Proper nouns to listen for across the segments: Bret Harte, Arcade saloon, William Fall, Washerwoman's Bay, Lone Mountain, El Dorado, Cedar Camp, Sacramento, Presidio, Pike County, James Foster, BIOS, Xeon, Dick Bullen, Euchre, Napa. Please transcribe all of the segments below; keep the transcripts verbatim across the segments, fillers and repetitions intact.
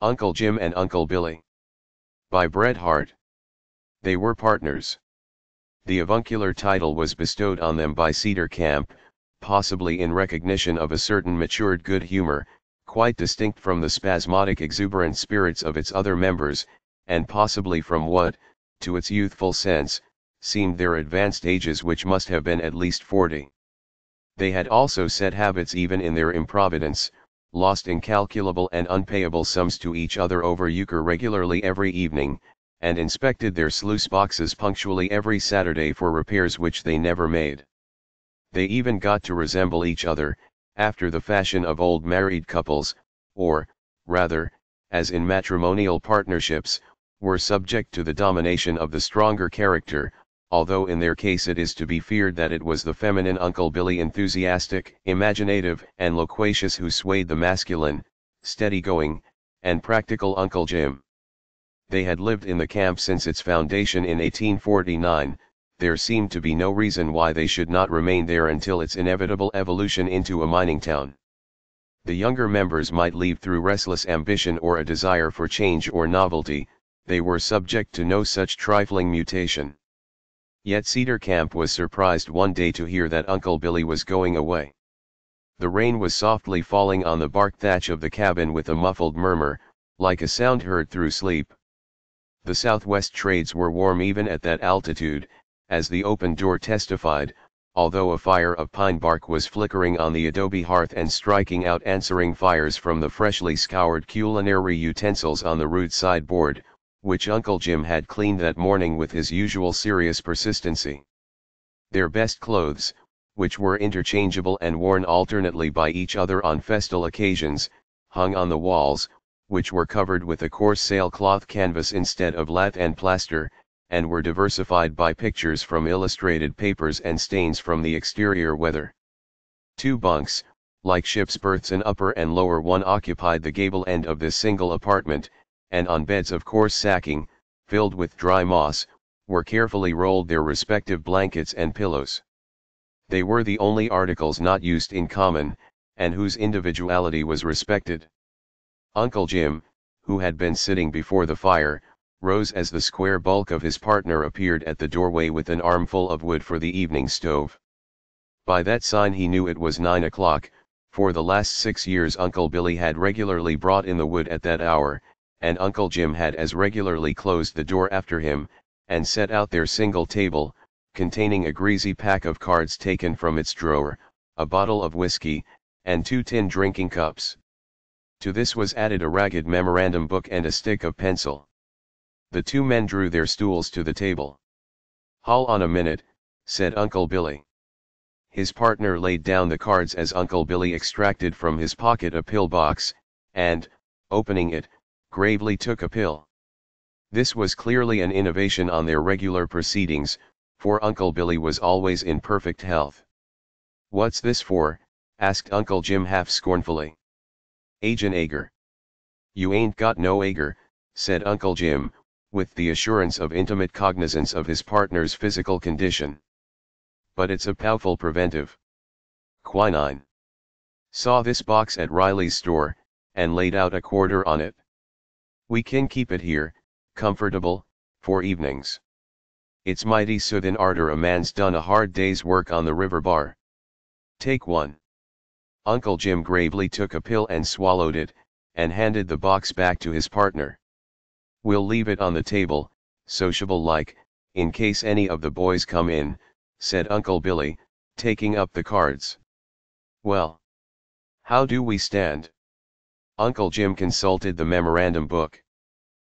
Uncle Jim and Uncle Billy. By Bret Harte. They were partners. The avuncular title was bestowed on them by Cedar Camp, possibly in recognition of a certain matured good humor, quite distinct from the spasmodic exuberant spirits of its other members, and possibly from what, to its youthful sense, seemed their advanced ages, which must have been at least forty. They had also set habits even in their improvidence, lost incalculable and unpayable sums to each other over euchre regularly every evening, and inspected their sluice boxes punctually every Saturday for repairs which they never made. They even got to resemble each other, after the fashion of old married couples, or, rather, as in matrimonial partnerships, were subject to the domination of the stronger character, although in their case it is to be feared that it was the feminine Uncle Billy, enthusiastic, imaginative, and loquacious, who swayed the masculine, steady-going, and practical Uncle Jim. They had lived in the camp since its foundation in eighteen forty-nine, there seemed to be no reason why they should not remain there until its inevitable evolution into a mining town. The younger members might leave through restless ambition or a desire for change or novelty, they were subject to no such trifling mutation. Yet Cedar Camp was surprised one day to hear that Uncle Billy was going away. The rain was softly falling on the bark thatch of the cabin with a muffled murmur, like a sound heard through sleep. The southwest trades were warm even at that altitude, as the open door testified, although a fire of pine bark was flickering on the adobe hearth and striking out answering fires from the freshly scoured culinary utensils on the rude sideboard, which Uncle Jim had cleaned that morning with his usual serious persistency. Their best clothes, which were interchangeable and worn alternately by each other on festal occasions, hung on the walls, which were covered with a coarse sailcloth canvas instead of lath and plaster, and were diversified by pictures from illustrated papers and stains from the exterior weather. Two bunks, like ship's berths, an upper and lower one, occupied the gable end of this single apartment, and on beds of coarse sacking, filled with dry moss, were carefully rolled their respective blankets and pillows. They were the only articles not used in common, and whose individuality was respected. Uncle Jim, who had been sitting before the fire, rose as the square bulk of his partner appeared at the doorway with an armful of wood for the evening stove. By that sign he knew it was nine o'clock, for the last six years Uncle Billy had regularly brought in the wood at that hour, and Uncle Jim had as regularly closed the door after him, and set out their single table, containing a greasy pack of cards taken from its drawer, a bottle of whiskey, and two tin drinking cups. To this was added a ragged memorandum book and a stick of pencil. The two men drew their stools to the table. "Hold on a minute," said Uncle Billy. His partner laid down the cards as Uncle Billy extracted from his pocket a pill box, and, opening it, gravely took a pill. This was clearly an innovation on their regular proceedings, for Uncle Billy was always in perfect health. "What's this for?" asked Uncle Jim half scornfully. "Agin' ager." "You ain't got no ager," said Uncle Jim, with the assurance of intimate cognizance of his partner's physical condition. "But it's a powerful preventive. Quinine. Saw this box at Riley's store, and laid out a quarter on it. We can keep it here, comfortable, for evenings. It's mighty soothing arter a man's done a hard day's work on the river bar. Take one." Uncle Jim gravely took a pill and swallowed it, and handed the box back to his partner. "We'll leave it on the table, sociable-like, in case any of the boys come in," said Uncle Billy, taking up the cards. "Well, how do we stand?" Uncle Jim consulted the memorandum book.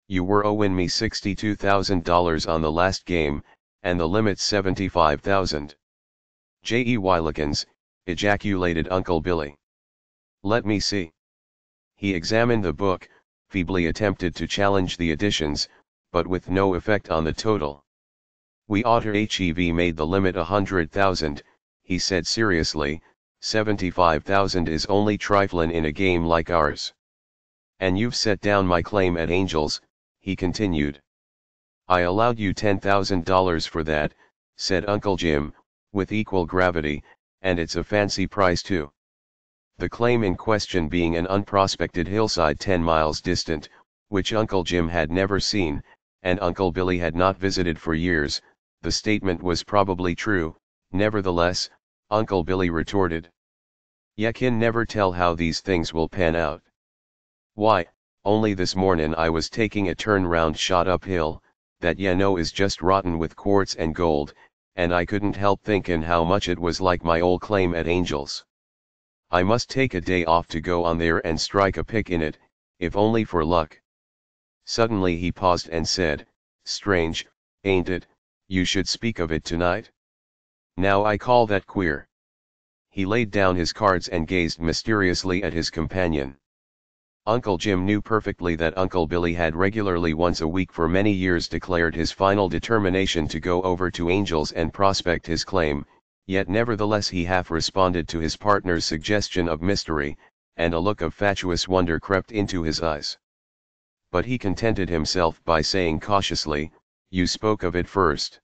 "You were owing me sixty-two thousand dollars on the last game, and the limit's seventy-five thousand. "J E Willikins," ejaculated Uncle Billy. "Let me see." He examined the book, feebly attempted to challenge the additions, but with no effect on the total. "We oughter have made the limit a hundred thousand," he said seriously, seventy-five thousand is only triflin' in a game like ours. "And you've set down my claim at Angels," he continued. "I allowed you ten thousand dollars for that," said Uncle Jim, with equal gravity, "and it's a fancy price too. the claim in question being an unprospected hillside ten miles distant, which Uncle Jim had never seen, and Uncle Billy had not visited for years. The statement was probably true. Nevertheless, Uncle Billy retorted, "You can never tell how these things will pan out. Why, only this mornin' I was taking a turn-round shot uphill, that you know is just rotten with quartz and gold, and I couldn't help thinkin' how much it was like my old claim at Angel's. I must take a day off to go on there and strike a pick in it, if only for luck." Suddenly he paused and said, "Strange, ain't it? You should speak of it tonight. Now I call that queer." He laid down his cards and gazed mysteriously at his companion. Uncle Jim knew perfectly that Uncle Billy had regularly once a week for many years declared his final determination to go over to Angel's and prospect his claim, yet nevertheless he half responded to his partner's suggestion of mystery, and a look of fatuous wonder crept into his eyes. But he contented himself by saying cautiously, "You spoke of it first."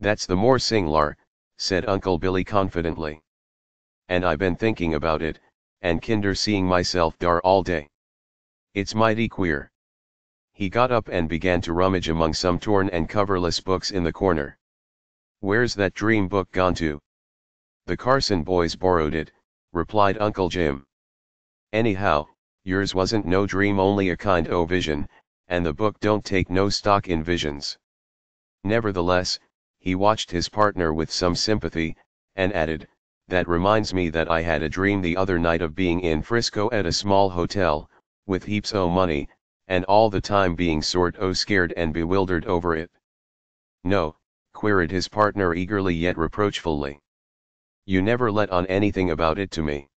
"That's the more singlar," said Uncle Billy confidently. "And I been thinking about it, and kinder seeing myself dar all day. It's mighty queer." He got up and began to rummage among some torn and coverless books in the corner. "Where's that dream book gone to?" "The Carson boys borrowed it," replied Uncle Jim. "Anyhow, yours wasn't no dream, only a kind o' vision, and the book don't take no stock in visions." Nevertheless, he watched his partner with some sympathy, and added, "That reminds me that I had a dream the other night of being in Frisco at a small hotel, with heaps o' money, and all the time being sort o' scared and bewildered over it." "No?" queried his partner eagerly yet reproachfully. "You never let on anything about it to me.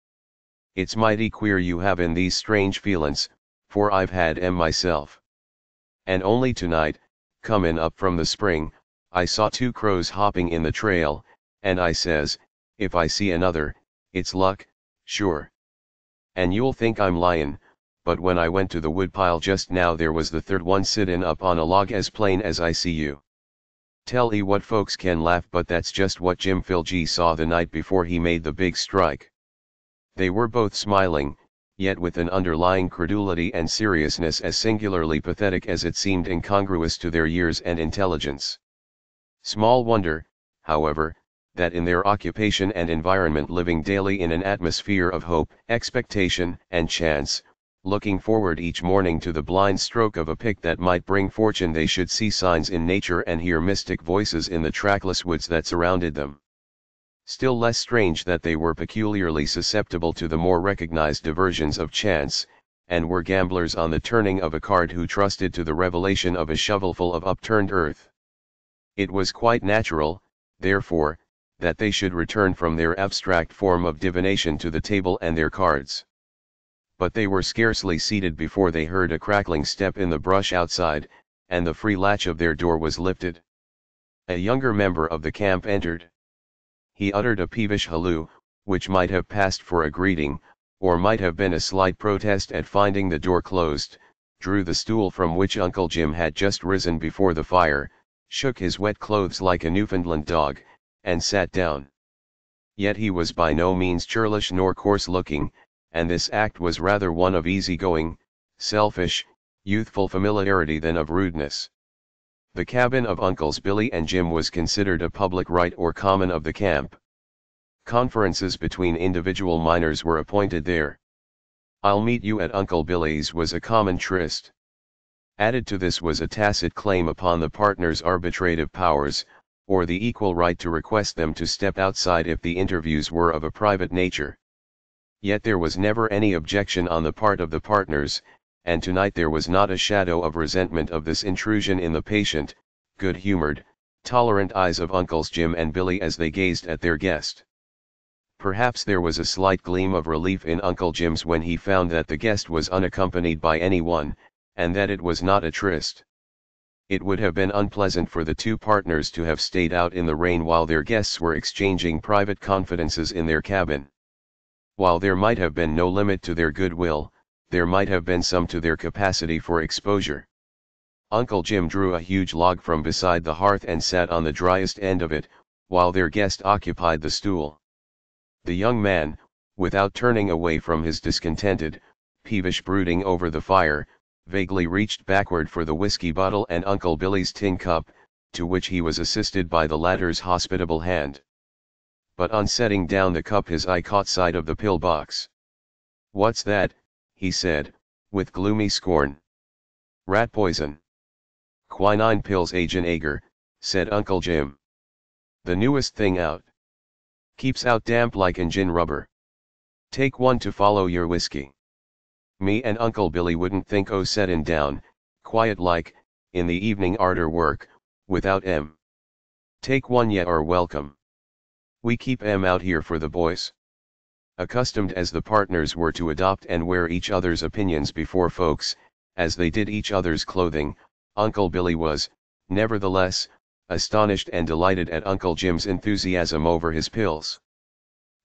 It's mighty queer you havin' these strange feelin's, for I've had 'em myself. And only tonight, comin' up from the spring, I saw two crows hopping in the trail, and I says, if I see another, it's luck, sure. And you'll think I'm lyin', but when I went to the woodpile just now there was the third one sittin' up on a log as plain as I see you." Tell 'ee what, folks can laugh, but that's just what Jim Philgee saw the night before he made the big strike. They were both smiling, yet with an underlying credulity and seriousness as singularly pathetic as it seemed incongruous to their years and intelligence. Small wonder, however, that in their occupation and environment, living daily in an atmosphere of hope, expectation, and chance, looking forward each morning to the blind stroke of a pick that might bring fortune, they should see signs in nature and hear mystic voices in the trackless woods that surrounded them. Still less strange that they were peculiarly susceptible to the more recognized diversions of chance, and were gamblers on the turning of a card who trusted to the revelation of a shovelful of upturned earth. It was quite natural, therefore, that they should return from their abstract form of divination to the table and their cards. But they were scarcely seated before they heard a crackling step in the brush outside, and the free latch of their door was lifted. A younger member of the camp entered. He uttered a peevish halloo, which might have passed for a greeting, or might have been a slight protest at finding the door closed, drew the stool from which Uncle Jim had just risen before the fire, shook his wet clothes like a Newfoundland dog, and sat down. Yet he was by no means churlish nor coarse-looking, and this act was rather one of easy-going, selfish, youthful familiarity than of rudeness. The cabin of Uncles Billy and Jim was considered a public right or common of the camp. Conferences between individual miners were appointed there. "I'll meet you at Uncle Billy's" was a common tryst. Added to this was a tacit claim upon the partners' arbitrative powers, or the equal right to request them to step outside if the interviews were of a private nature. Yet there was never any objection on the part of the partners, and tonight there was not a shadow of resentment of this intrusion in the patient, good-humored, tolerant eyes of Uncles Jim and Billy as they gazed at their guest. Perhaps there was a slight gleam of relief in Uncle Jim's when he found that the guest was unaccompanied by anyone, and that it was not a tryst. It would have been unpleasant for the two partners to have stayed out in the rain while their guests were exchanging private confidences in their cabin. While there might have been no limit to their goodwill, there might have been some to their capacity for exposure. Uncle Jim drew a huge log from beside the hearth and sat on the driest end of it, while their guest occupied the stool. The young man, without turning away from his discontented, peevish brooding over the fire, vaguely reached backward for the whiskey bottle and Uncle Billy's tin cup, to which he was assisted by the latter's hospitable hand. But on setting down the cup his eye caught sight of the pillbox. "What's that?" he said, with gloomy scorn. "Rat poison. Quinine pills, Agent Ager," said Uncle Jim. "The newest thing out. Keeps out damp like engine rubber. Take one to follow your whiskey." Me and Uncle Billy wouldn't think o' settin' down, quiet like, in the evening arter work, without 'em. "Take one yet or welcome. We keep 'em out here for the boys." Accustomed as the partners were to adopt and wear each other's opinions before folks, as they did each other's clothing, Uncle Billy was, nevertheless, astonished and delighted at Uncle Jim's enthusiasm over his pills.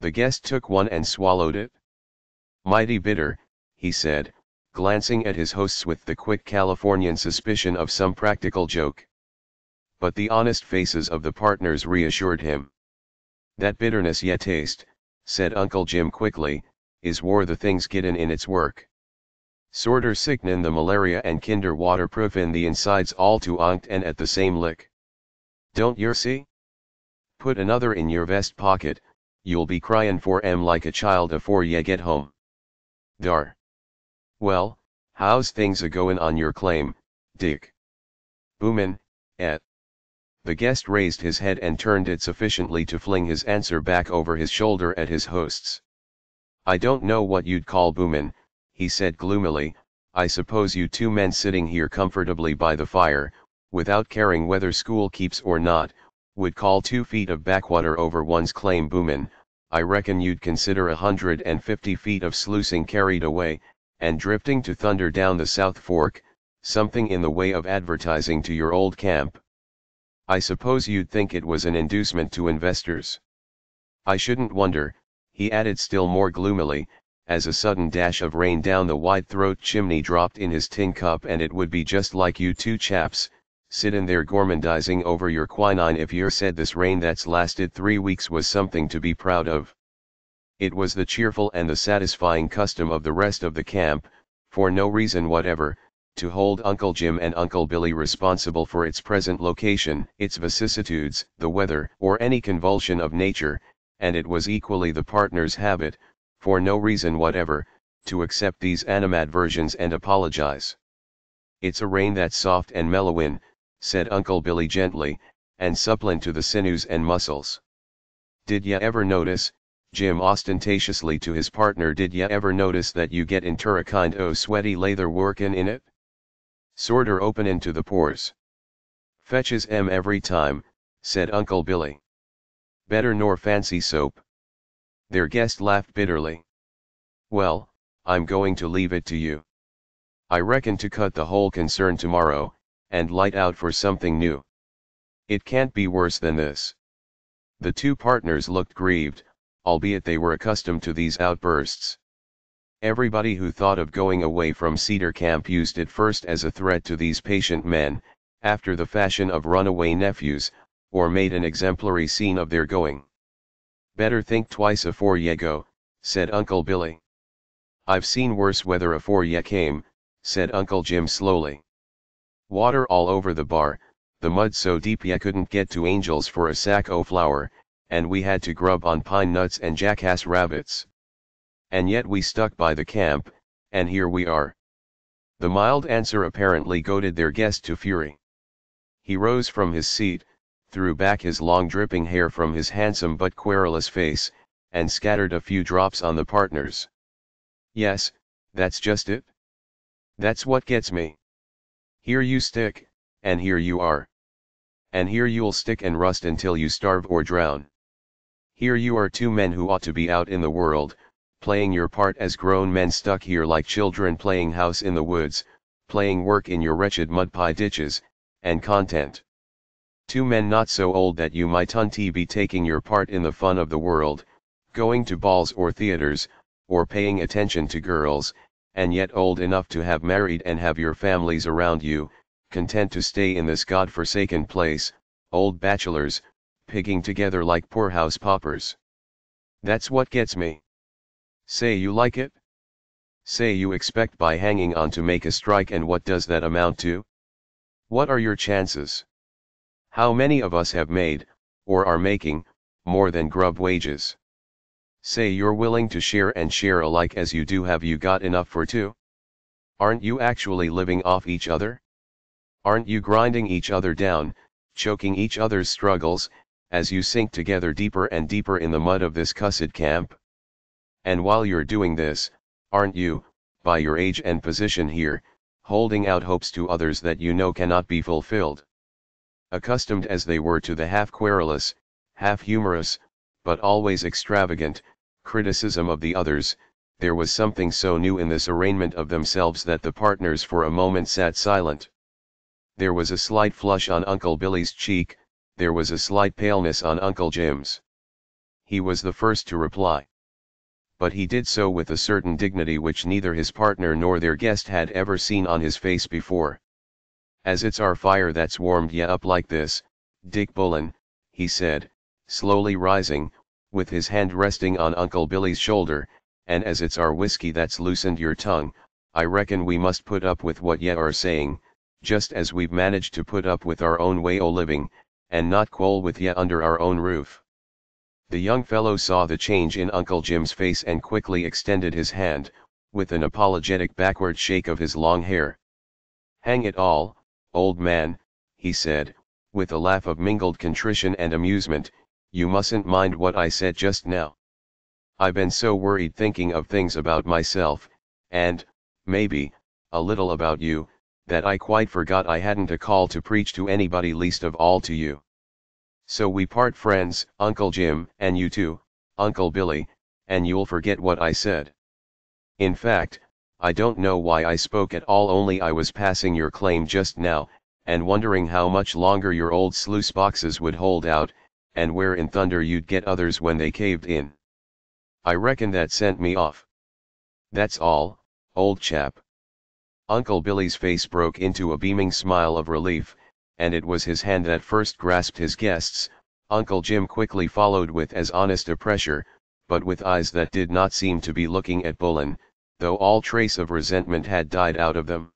The guest took one and swallowed it. "Mighty bitter," he said, glancing at his hosts with the quick Californian suspicion of some practical joke. But the honest faces of the partners reassured him. "That bitterness ye taste," said Uncle Jim quickly, "is whar the thing's gettin' in its work. Sorter sickenin' the malaria and kinder waterproofin' the insides all to onct and at the same lick. Don't yer see? Put another in your vest pocket, you'll be cryin' for 'em like a child afore ye get home. Dar. Well, how's things a-goin' on your claim, Dick?" "Boomin', et." The guest raised his head and turned it sufficiently to fling his answer back over his shoulder at his hosts. "I don't know what you'd call boomin'," he said gloomily. "I suppose you two men sitting here comfortably by the fire, without caring whether school keeps or not, would call two feet of backwater over one's claim boomin'. I reckon you'd consider a hundred and fifty feet of sluicing carried away, and drifting to thunder down the South Fork, something in the way of advertising to your old camp. I suppose you'd think it was an inducement to investors. I shouldn't wonder," he added still more gloomily, as a sudden dash of rain down the wide throat chimney dropped in his tin cup, "and it would be just like you two chaps, sittin' there gormandizing over your quinine if yer said this rain that's lasted three weeks was something to be proud of." It was the cheerful and the satisfying custom of the rest of the camp, for no reason whatever, to hold Uncle Jim and Uncle Billy responsible for its present location, its vicissitudes, the weather, or any convulsion of nature, and it was equally the partners' habit, for no reason whatever, to accept these animadversions and apologize. "It's a rain that's soft and mellowin'," said Uncle Billy gently, "and supplin' to the sinews and muscles. Did ye ever notice, Jim," ostentatiously to his partner, "did ye ever notice that you get inter a kind o' sweaty lather workin' in it? Sorter openin' to the pores." "Fetches 'em every time," said Uncle Billy. "Better nor fancy soap." Their guest laughed bitterly. "Well, I'm going to leave it to you. I reckon to cut the whole concern tomorrow, and light out for something new. It can't be worse than this." The two partners looked grieved, albeit they were accustomed to these outbursts. Everybody who thought of going away from Cedar Camp used it first as a threat to these patient men, after the fashion of runaway nephews, or made an exemplary scene of their going. "Better think twice afore ye go," said Uncle Billy. "I've seen worse weather afore ye came," said Uncle Jim slowly. "Water all over the bar, the mud so deep ye couldn't get to angels for a sack o' flour, and we had to grub on pine nuts and jackass rabbits. And yet we stuck by the camp, and here we are." The mild answer apparently goaded their guest to fury. He rose from his seat, threw back his long dripping hair from his handsome but querulous face, and scattered a few drops on the partners. "Yes, that's just it. That's what gets me. Here you stick, and here you are. And here you'll stick and rust until you starve or drown. Here you are, two men who ought to be out in the world, playing your part as grown men, stuck here like children, playing house in the woods, playing work in your wretched mud pie ditches, and content. Two men not so old that you might unty be taking your part in the fun of the world, going to balls or theaters, or paying attention to girls, and yet old enough to have married and have your families around you, content to stay in this god-forsaken place, old bachelors, pigging together like poorhouse paupers. That's what gets me. Say you like it? Say you expect by hanging on to make a strike, and what does that amount to? What are your chances? How many of us have made, or are making, more than grub wages? Say you're willing to share and share alike as you do. Have you got enough for two? Aren't you actually living off each other? Aren't you grinding each other down, choking each other's struggles, as you sink together deeper and deeper in the mud of this cussed camp? And while you're doing this, aren't you, by your age and position here, holding out hopes to others that you know cannot be fulfilled? Accustomed as they were to the half-querulous, half-humorous, but always extravagant, criticism of the others, there was something so new in this arraignment of themselves that the partners for a moment sat silent. There was a slight flush on Uncle Billy's cheek, there was a slight paleness on Uncle Jim's. He was the first to reply. But he did so with a certain dignity which neither his partner nor their guest had ever seen on his face before. "As it's our fire that's warmed ya up like this, Dick Bullen," he said, slowly rising, with his hand resting on Uncle Billy's shoulder, "and as it's our whiskey that's loosened your tongue, I reckon we must put up with what ye are saying, just as we've managed to put up with our own way o' living, and not quarrel with ye under our own roof." The young fellow saw the change in Uncle Jim's face and quickly extended his hand, with an apologetic backward shake of his long hair. "Hang it all, old man," he said, with a laugh of mingled contrition and amusement, "you mustn't mind what I said just now. I been so worried thinking of things about myself, and, maybe, a little about you, that I quite forgot I hadn't a call to preach to anybody, least of all to you. So we part friends, Uncle Jim, and you too, Uncle Billy, and you'll forget what I said. In fact, I don't know why I spoke at all, only I was passing your claim just now, and wondering how much longer your old sluice boxes would hold out, and where in thunder you'd get others when they caved in. I reckon that sent me off. That's all, old chap." Uncle Billy's face broke into a beaming smile of relief, and it was his hand that first grasped his guest's. Uncle Jim quickly followed with as honest a pressure, but with eyes that did not seem to be looking at Bullen, though all trace of resentment had died out of them.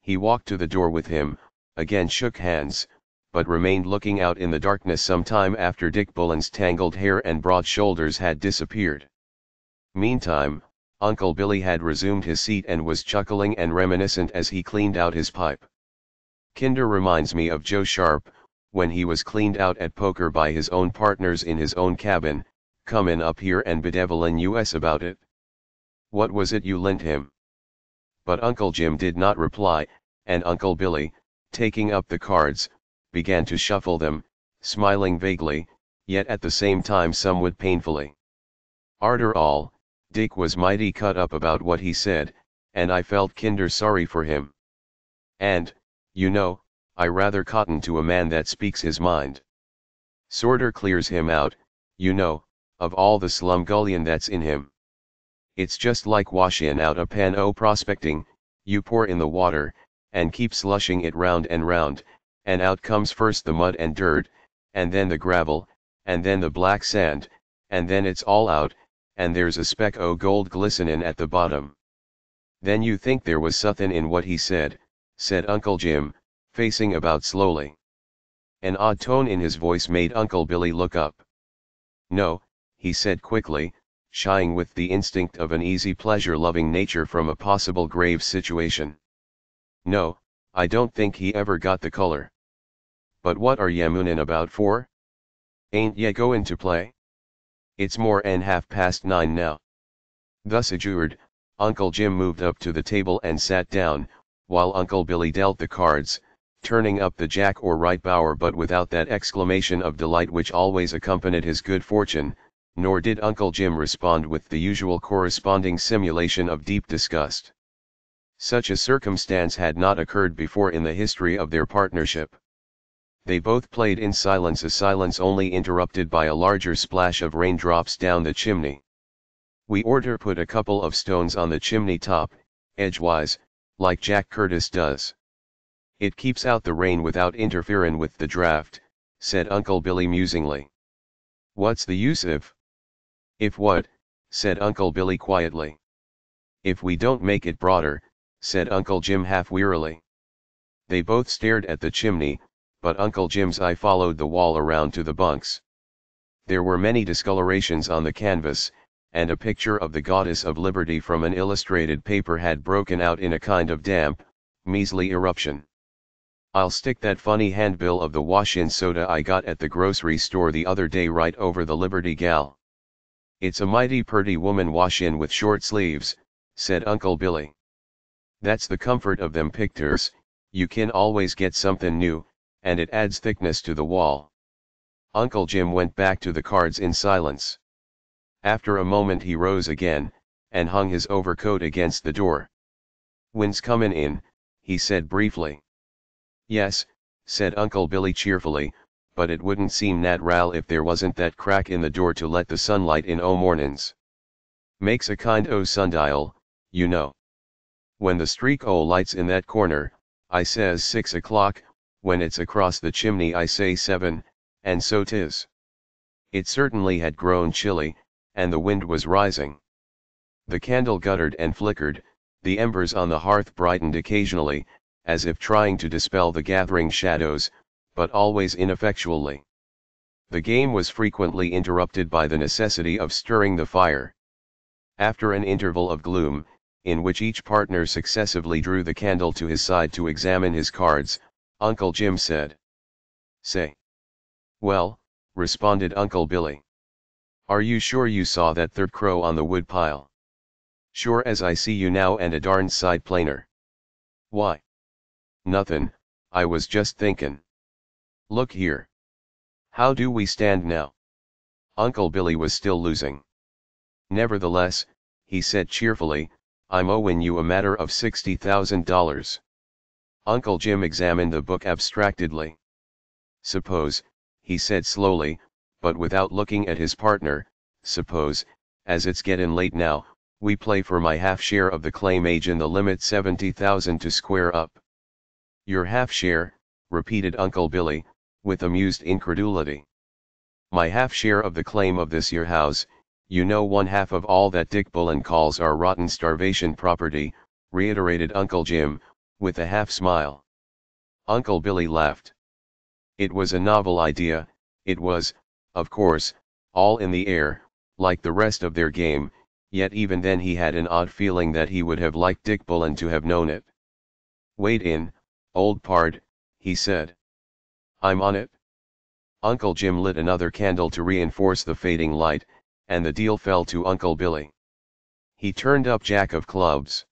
He walked to the door with him, again shook hands, but remained looking out in the darkness some time after Dick Bullen's tangled hair and broad shoulders had disappeared. Meantime, Uncle Billy had resumed his seat and was chuckling and reminiscent as he cleaned out his pipe. "Kinder reminds me of Joe Sharp, when he was cleaned out at poker by his own partners in his own cabin, comin' up here and bedevilin' us about it. What was it you lent him?" But Uncle Jim did not reply, and Uncle Billy, taking up the cards, began to shuffle them, smiling vaguely, yet at the same time somewhat painfully. "Arter all, Dick was mighty cut up about what he said, and I felt kinder sorry for him. And, you know, I rather cotton to a man that speaks his mind. Sorter clears him out, you know, of all the slumgullion that's in him. It's just like washin' out a pan o' prospecting, you pour in the water, and keep slushing it round and round, and out comes first the mud and dirt, and then the gravel, and then the black sand, and then it's all out, and there's a speck o' gold glistenin' at the bottom." "Then you think there was suthin' in what he said?" said Uncle Jim, facing about slowly. An odd tone in his voice made Uncle Billy look up. "No," he said quickly, shying with the instinct of an easy pleasure-loving nature from a possible grave situation. "No, I don't think he ever got the color. But what are ye moonin' about for? Ain't ye goin' to play? It's more 'n half past nine now." Thus adjured, Uncle Jim moved up to the table and sat down, while Uncle Billy dealt the cards, turning up the jack or right bower, but without that exclamation of delight which always accompanied his good fortune, nor did Uncle Jim respond with the usual corresponding simulation of deep disgust. Such a circumstance had not occurred before in the history of their partnership. They both played in silence, a silence only interrupted by a larger splash of raindrops down the chimney. "We orter put a couple of stones on the chimney top, edgewise, like Jack Curtis does. It keeps out the rain without interferin' with the draft," said Uncle Billy musingly. "What's the use if?" "If what?" said Uncle Billy quietly. If we don't make it broader, said Uncle Jim half wearily. They both stared at the chimney, but Uncle Jim's eye followed the wall around to the bunks. There were many discolorations on the canvas, and a picture of the Goddess of Liberty from an illustrated paper had broken out in a kind of damp, measly eruption. I'll stick that funny handbill of the wash-in soda I got at the grocery store the other day right over the Liberty gal. It's a mighty purty woman wash-in with short sleeves, said Uncle Billy. That's the comfort of them pictures, you can always get something new, and it adds thickness to the wall. Uncle Jim went back to the cards in silence. After a moment he rose again, and hung his overcoat against the door. "Wind's comin' in," he said briefly. "Yes," said Uncle Billy cheerfully, "but it wouldn't seem natural if there wasn't that crack in the door to let the sunlight in o' mornin's. Makes a kind o' sundial, you know. When the streak o' light's in that corner, I says six o'clock, when it's across the chimney I say seven, and so 'tis." It certainly had grown chilly, and the wind was rising. The candle guttered and flickered, the embers on the hearth brightened occasionally, as if trying to dispel the gathering shadows, but always ineffectually. The game was frequently interrupted by the necessity of stirring the fire. After an interval of gloom, in which each partner successively drew the candle to his side to examine his cards, Uncle Jim said, "Say." "Well," responded Uncle Billy. "Are you sure you saw that third crow on the wood pile?" "Sure as I see you now, and a darn sight plainer." "Why?" "Nothin', I was just thinkin'." "Look here. How do we stand now?" Uncle Billy was still losing. "Nevertheless," he said cheerfully, "I'm owin' you a matter of sixty thousand dollars." Uncle Jim examined the book abstractedly. "Suppose," he said slowly, but without looking at his partner, "suppose, as it's gettin' late now, we play for my half share of the claim age in the limit seventy thousand to square up." "Your half share," repeated Uncle Billy, with amused incredulity. "My half share of the claim of this year house, you know, one half of all that Dick Bullen calls our rotten starvation property," reiterated Uncle Jim, with a half smile. Uncle Billy laughed. It was a novel idea, it was, of course, all in the air, like the rest of their game, yet even then he had an odd feeling that he would have liked Dick Bullen to have known it. "Wade in, old pard," he said. "I'm on it." Uncle Jim lit another candle to reinforce the fading light, and the deal fell to Uncle Billy. He turned up jack of clubs.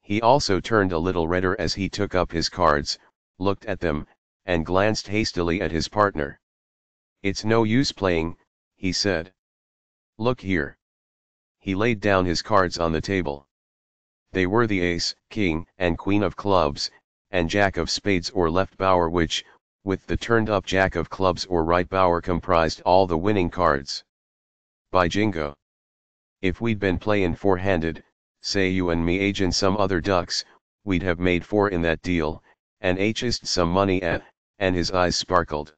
He also turned a little redder as he took up his cards, looked at them, and glanced hastily at his partner. "It's no use playing," he said. "Look here." He laid down his cards on the table. They were the ace, king, and queen of clubs, and jack of spades or left bower, which, with the turned up jack of clubs or right bower, comprised all the winning cards. "By jingo. If we'd been playin' four-handed, say you and me agin' some other ducks, we'd have made four in that deal, and h'ist some money eh," and his eyes sparkled.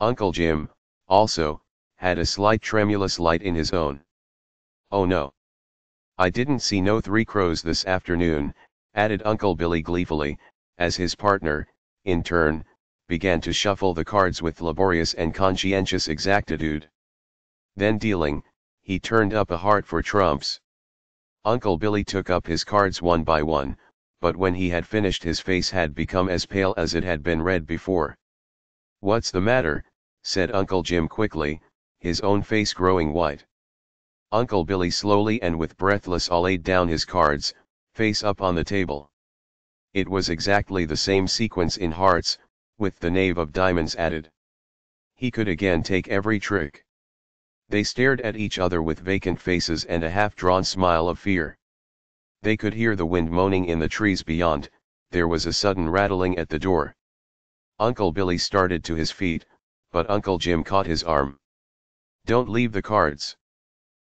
Uncle Jim, also, had a slight tremulous light in his own. "Oh no. I didn't see no three crows this afternoon," added Uncle Billy gleefully, as his partner, in turn, began to shuffle the cards with laborious and conscientious exactitude. Then dealing, he turned up a heart for trumps. Uncle Billy took up his cards one by one, but when he had finished his face had become as pale as it had been red before. "What's the matter?" said Uncle Jim quickly, his own face growing white. Uncle Billy slowly and with breathless awe laid down his cards, face up on the table. It was exactly the same sequence in hearts, with the knave of diamonds added. He could again take every trick. They stared at each other with vacant faces and a half-drawn smile of fear. They could hear the wind moaning in the trees beyond. There was a sudden rattling at the door. Uncle Billy started to his feet, but Uncle Jim caught his arm. "Don't leave the cards.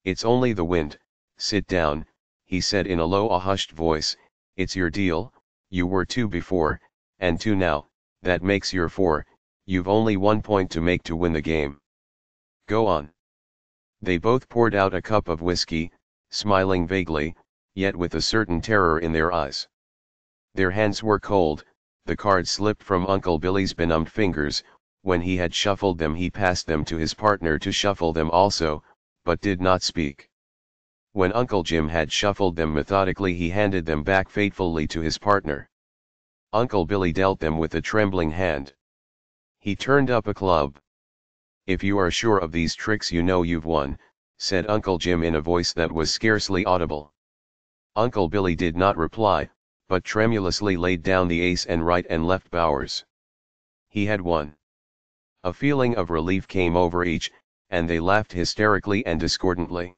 It's only the wind, sit down," he said in a low, a hushed voice. "It's your deal, you were two before, and two now, that makes your four, you've only one point to make to win the game. Go on." They both poured out a cup of whiskey, smiling vaguely, yet with a certain terror in their eyes. Their hands were cold, the cards slipped from Uncle Billy's benumbed fingers. When he had shuffled them he passed them to his partner to shuffle them also, but did not speak. When Uncle Jim had shuffled them methodically he handed them back faithfully to his partner. Uncle Billy dealt them with a trembling hand. He turned up a club. "If you are sure of these tricks you know you've won," said Uncle Jim in a voice that was scarcely audible. Uncle Billy did not reply, but tremulously laid down the ace and right and left bowers. He had won. A feeling of relief came over each, and they laughed hysterically and discordantly.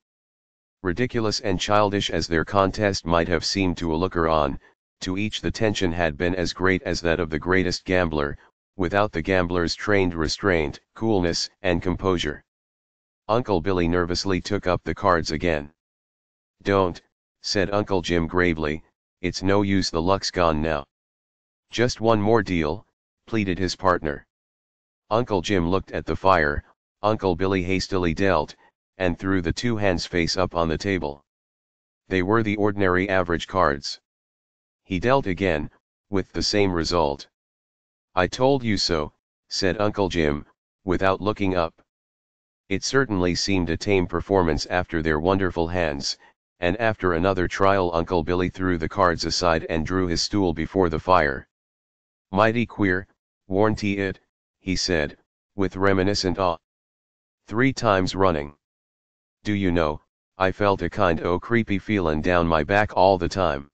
Ridiculous and childish as their contest might have seemed to a looker-on, to each the tension had been as great as that of the greatest gambler, without the gambler's trained restraint, coolness, and composure. Uncle Billy nervously took up the cards again. "Don't," said Uncle Jim gravely, "it's no use, the luck's gone now." "Just one more deal," pleaded his partner. Uncle Jim looked at the fire, Uncle Billy hastily dealt, and threw the two hands face up on the table. They were the ordinary average cards. He dealt again, with the same result. "I told you so," said Uncle Jim, without looking up. It certainly seemed a tame performance after their wonderful hands, and after another trial Uncle Billy threw the cards aside and drew his stool before the fire. "Mighty queer, warn't it?" he said, with reminiscent awe. "Three times running. Do you know, I felt a kind o' creepy feelin' down my back all the time.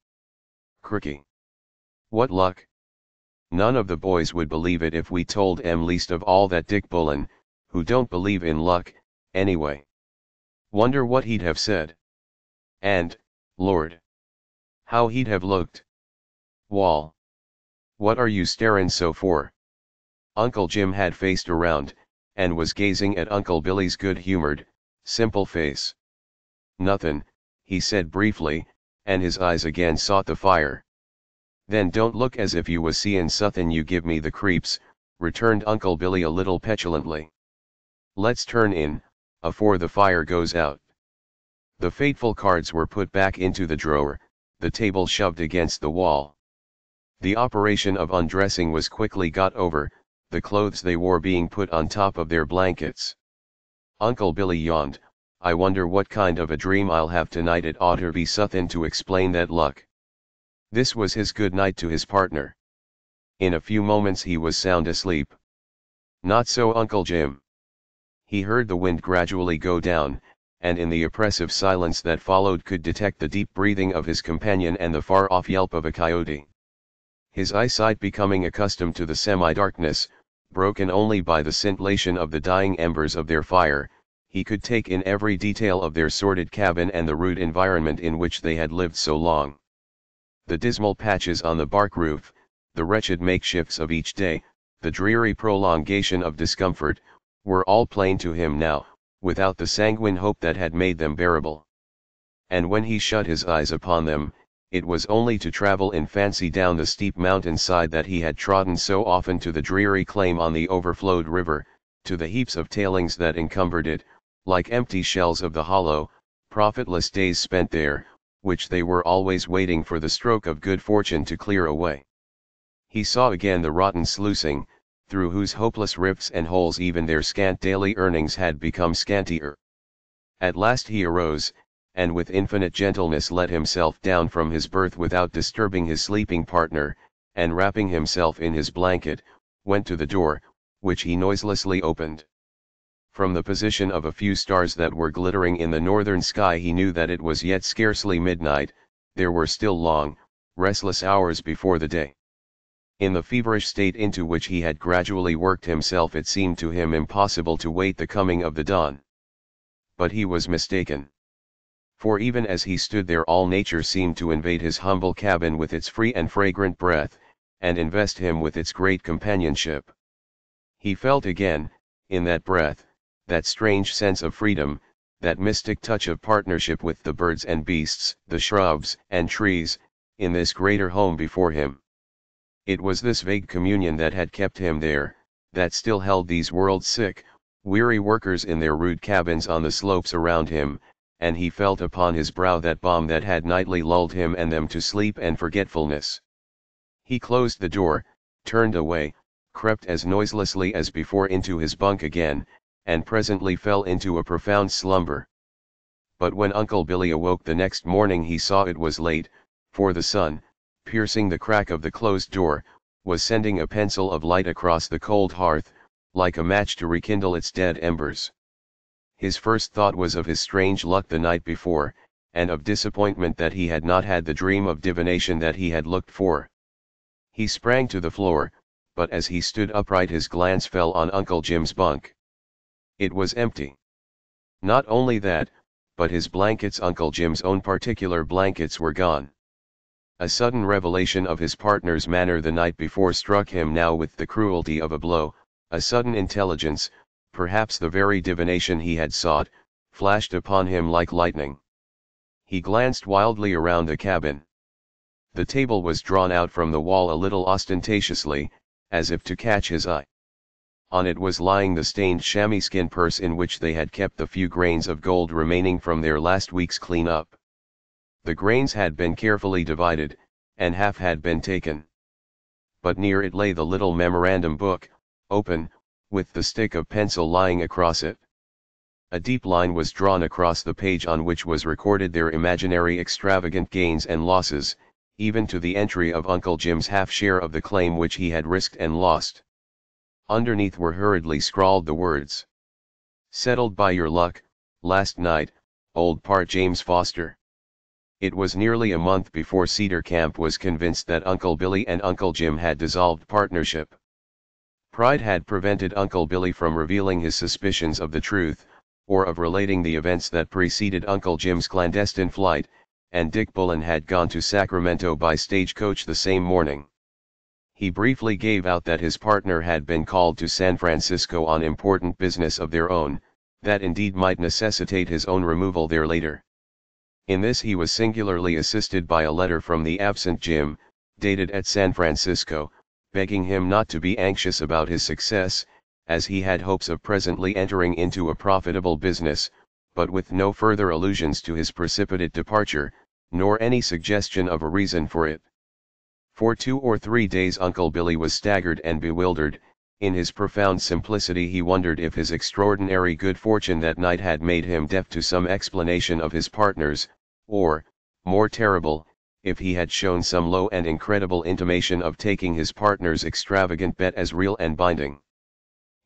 Cricky. What luck." None of the boys would believe it if we told 'em, least of all that Dick Bullen, who don't believe in luck, anyway. Wonder what he'd have said. And, Lord, how he'd have looked. "Wall, what are you starin' so for?" Uncle Jim had faced around, and was gazing at Uncle Billy's good-humored, simple face. "Nothin'," he said briefly, and his eyes again sought the fire. "Then don't look as if you was seein' suthin', you give me the creeps," returned Uncle Billy a little petulantly. "Let's turn in, afore the fire goes out." The fateful cards were put back into the drawer, the table shoved against the wall. The operation of undressing was quickly got over, the clothes they wore being put on top of their blankets. Uncle Billy yawned. "I wonder what kind of a dream I'll have tonight. It oughter be suthin' to explain that luck." This was his good night to his partner. In a few moments he was sound asleep. Not so Uncle Jim. He heard the wind gradually go down, and in the oppressive silence that followed could detect the deep breathing of his companion and the far-off yelp of a coyote. His eyesight becoming accustomed to the semi-darkness, broken only by the scintillation of the dying embers of their fire, he could take in every detail of their sordid cabin and the rude environment in which they had lived so long. The dismal patches on the bark roof, the wretched makeshifts of each day, the dreary prolongation of discomfort, were all plain to him now, without the sanguine hope that had made them bearable. And when he shut his eyes upon them, it was only to travel in fancy down the steep mountainside that he had trodden so often, to the dreary claim on the overflowed river, to the heaps of tailings that encumbered it, like empty shells of the hollow, profitless days spent there, which they were always waiting for the stroke of good fortune to clear away. He saw again the rotten sluicing, through whose hopeless rifts and holes even their scant daily earnings had become scantier. At last he arose, and with infinite gentleness let himself down from his berth without disturbing his sleeping partner, and wrapping himself in his blanket, went to the door, which he noiselessly opened. From the position of a few stars that were glittering in the northern sky he knew that it was yet scarcely midnight. There were still long, restless hours before the day. In the feverish state into which he had gradually worked himself it seemed to him impossible to wait the coming of the dawn. But he was mistaken. For even as he stood there all nature seemed to invade his humble cabin with its free and fragrant breath, and invest him with its great companionship. He felt again, in that breath, that strange sense of freedom, that mystic touch of partnership with the birds and beasts, the shrubs and trees, in this greater home before him. It was this vague communion that had kept him there, that still held these worlds sick, weary workers in their rude cabins on the slopes around him, and he felt upon his brow that balm that had nightly lulled him and them to sleep and forgetfulness. He closed the door, turned away, crept as noiselessly as before into his bunk again, and presently fell into a profound slumber. But when Uncle Billy awoke the next morning he saw it was late, for the sun, piercing the crack of the closed door, was sending a pencil of light across the cold hearth, like a match to rekindle its dead embers. His first thought was of his strange luck the night before, and of disappointment that he had not had the dream of divination that he had looked for. He sprang to the floor, but as he stood upright his glance fell on Uncle Jim's bunk. It was empty. Not only that, but his blankets, Uncle Jim's own particular blankets, were gone. A sudden revelation of his partner's manner the night before struck him now with the cruelty of a blow. A sudden intelligence, perhaps the very divination he had sought, flashed upon him like lightning. He glanced wildly around the cabin. The table was drawn out from the wall a little ostentatiously, as if to catch his eye. On it was lying the stained chamois skin purse in which they had kept the few grains of gold remaining from their last week's clean-up. The grains had been carefully divided, and half had been taken. But near it lay the little memorandum book, open, with the stick of pencil lying across it. A deep line was drawn across the page on which was recorded their imaginary extravagant gains and losses, even to the entry of Uncle Jim's half-share of the claim which he had risked and lost. Underneath were hurriedly scrawled the words, "Settled by your luck, last night, old part James Foster." It was nearly a month before Cedar Camp was convinced that Uncle Billy and Uncle Jim had dissolved partnership. Pride had prevented Uncle Billy from revealing his suspicions of the truth, or of relating the events that preceded Uncle Jim's clandestine flight, and Dick Bullen had gone to Sacramento by stagecoach the same morning. He briefly gave out that his partner had been called to San Francisco on important business of their own, that indeed might necessitate his own removal there later. In this he was singularly assisted by a letter from the absent Jim, dated at San Francisco, begging him not to be anxious about his success, as he had hopes of presently entering into a profitable business, but with no further allusions to his precipitate departure, nor any suggestion of a reason for it. For two or three days Uncle Billy was staggered and bewildered. In his profound simplicity he wondered if his extraordinary good fortune that night had made him deaf to some explanation of his partner's, or, more terrible, if he had shown some low and incredible intimation of taking his partner's extravagant bet as real and binding.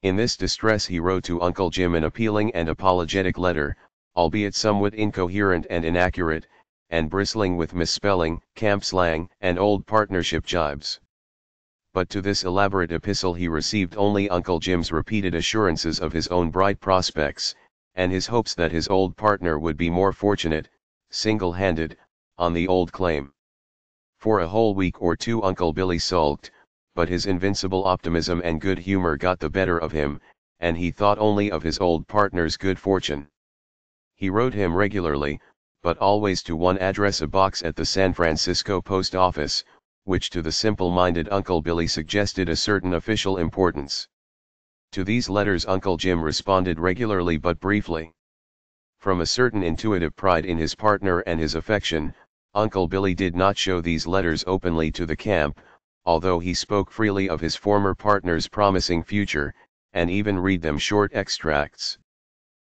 In this distress he wrote to Uncle Jim an appealing and apologetic letter, albeit somewhat incoherent and inaccurate, and bristling with misspelling, camp slang, and old partnership jibes. But to this elaborate epistle he received only Uncle Jim's repeated assurances of his own bright prospects, and his hopes that his old partner would be more fortunate, single-handed, on the old claim. For a whole week or two Uncle Billy sulked, but his invincible optimism and good humor got the better of him, and he thought only of his old partner's good fortune. He wrote him regularly, but always to one address, a box at the San Francisco post office, which to the simple-minded Uncle Billy suggested a certain official importance. To these letters Uncle Jim responded regularly but briefly. From a certain intuitive pride in his partner and his affection, Uncle Billy did not show these letters openly to the camp, although he spoke freely of his former partner's promising future, and even read them short extracts.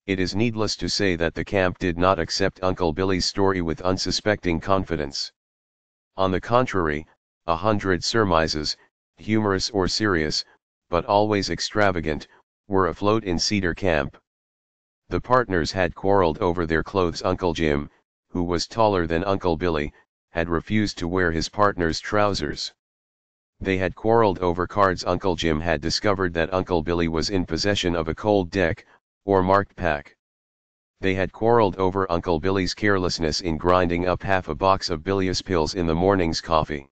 It is needless to say that the camp did not accept Uncle Billy's story with unsuspecting confidence. On the contrary, a hundred surmises, humorous or serious, but always extravagant, were afloat in Cedar Camp. The partners had quarreled over their clothes. Uncle Jim, who was taller than Uncle Billy, had refused to wear his partner's trousers. They had quarreled over cards. Uncle Jim had discovered that Uncle Billy was in possession of a cold deck, or marked pack. They had quarreled over Uncle Billy's carelessness in grinding up half a box of bilious pills in the morning's coffee.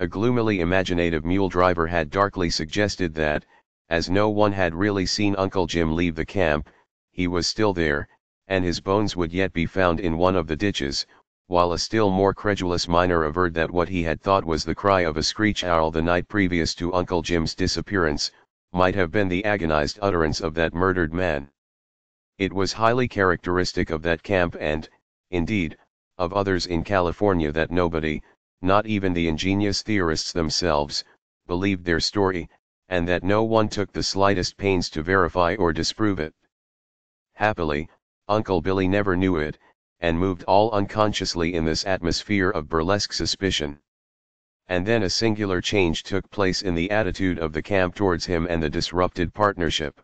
A gloomily imaginative mule driver had darkly suggested that, as no one had really seen Uncle Jim leave the camp, he was still there, and his bones would yet be found in one of the ditches, while a still more credulous miner averred that what he had thought was the cry of a screech owl the night previous to Uncle Jim's disappearance might have been the agonized utterance of that murdered man. It was highly characteristic of that camp and, indeed, of others in California that nobody, not even the ingenious theorists themselves, believed their story, and that no one took the slightest pains to verify or disprove it. Happily, Uncle Billy never knew it, and moved all unconsciously in this atmosphere of burlesque suspicion. And then a singular change took place in the attitude of the camp towards him and the disrupted partnership.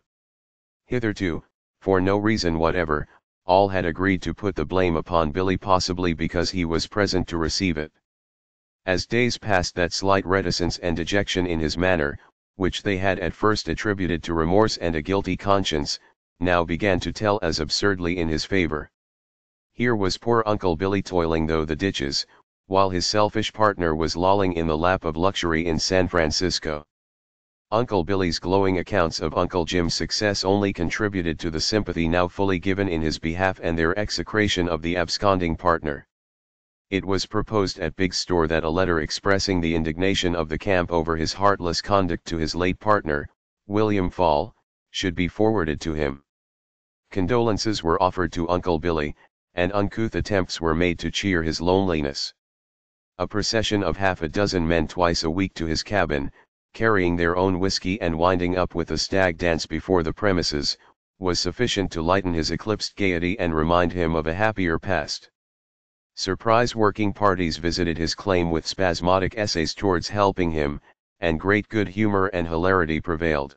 Hitherto, for no reason whatever, all had agreed to put the blame upon Billy, possibly because he was present to receive it. As days passed, that slight reticence and dejection in his manner, which they had at first attributed to remorse and a guilty conscience, now began to tell as absurdly in his favor. Here was poor Uncle Billy toiling through the ditches, while his selfish partner was lolling in the lap of luxury in San Francisco. Uncle Billy's glowing accounts of Uncle Jim's success only contributed to the sympathy now fully given in his behalf and their execration of the absconding partner. It was proposed at Big Store that a letter expressing the indignation of the camp over his heartless conduct to his late partner, William Fall, should be forwarded to him. Condolences were offered to Uncle Billy, and uncouth attempts were made to cheer his loneliness. A procession of half a dozen men twice a week to his cabin, carrying their own whiskey and winding up with a stag dance before the premises, was sufficient to lighten his eclipsed gaiety and remind him of a happier past. Surprise working parties visited his claim with spasmodic essays towards helping him, and great good humor and hilarity prevailed.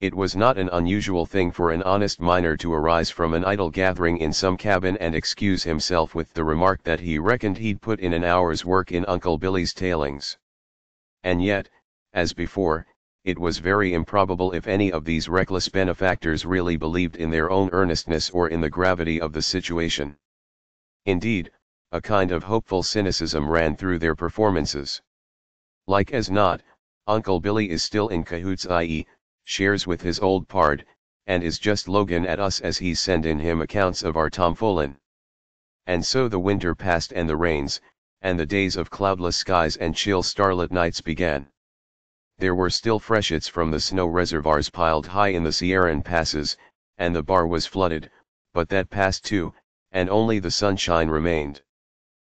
It was not an unusual thing for an honest miner to arise from an idle gathering in some cabin and excuse himself with the remark that he reckoned he'd put in an hour's work in Uncle Billy's tailings. And yet, as before, it was very improbable if any of these reckless benefactors really believed in their own earnestness or in the gravity of the situation. Indeed, a kind of hopeful cynicism ran through their performances. Like as not, Uncle Billy is still in cahoots, that is, shares with his old pard, and is just logan at us as he's sendin' him accounts of our tomfoolin'. And so the winter passed, and the rains, and the days of cloudless skies and chill starlit nights began. There were still freshets from the snow reservoirs piled high in the Sierran passes, and the bar was flooded, but that passed too, and only the sunshine remained.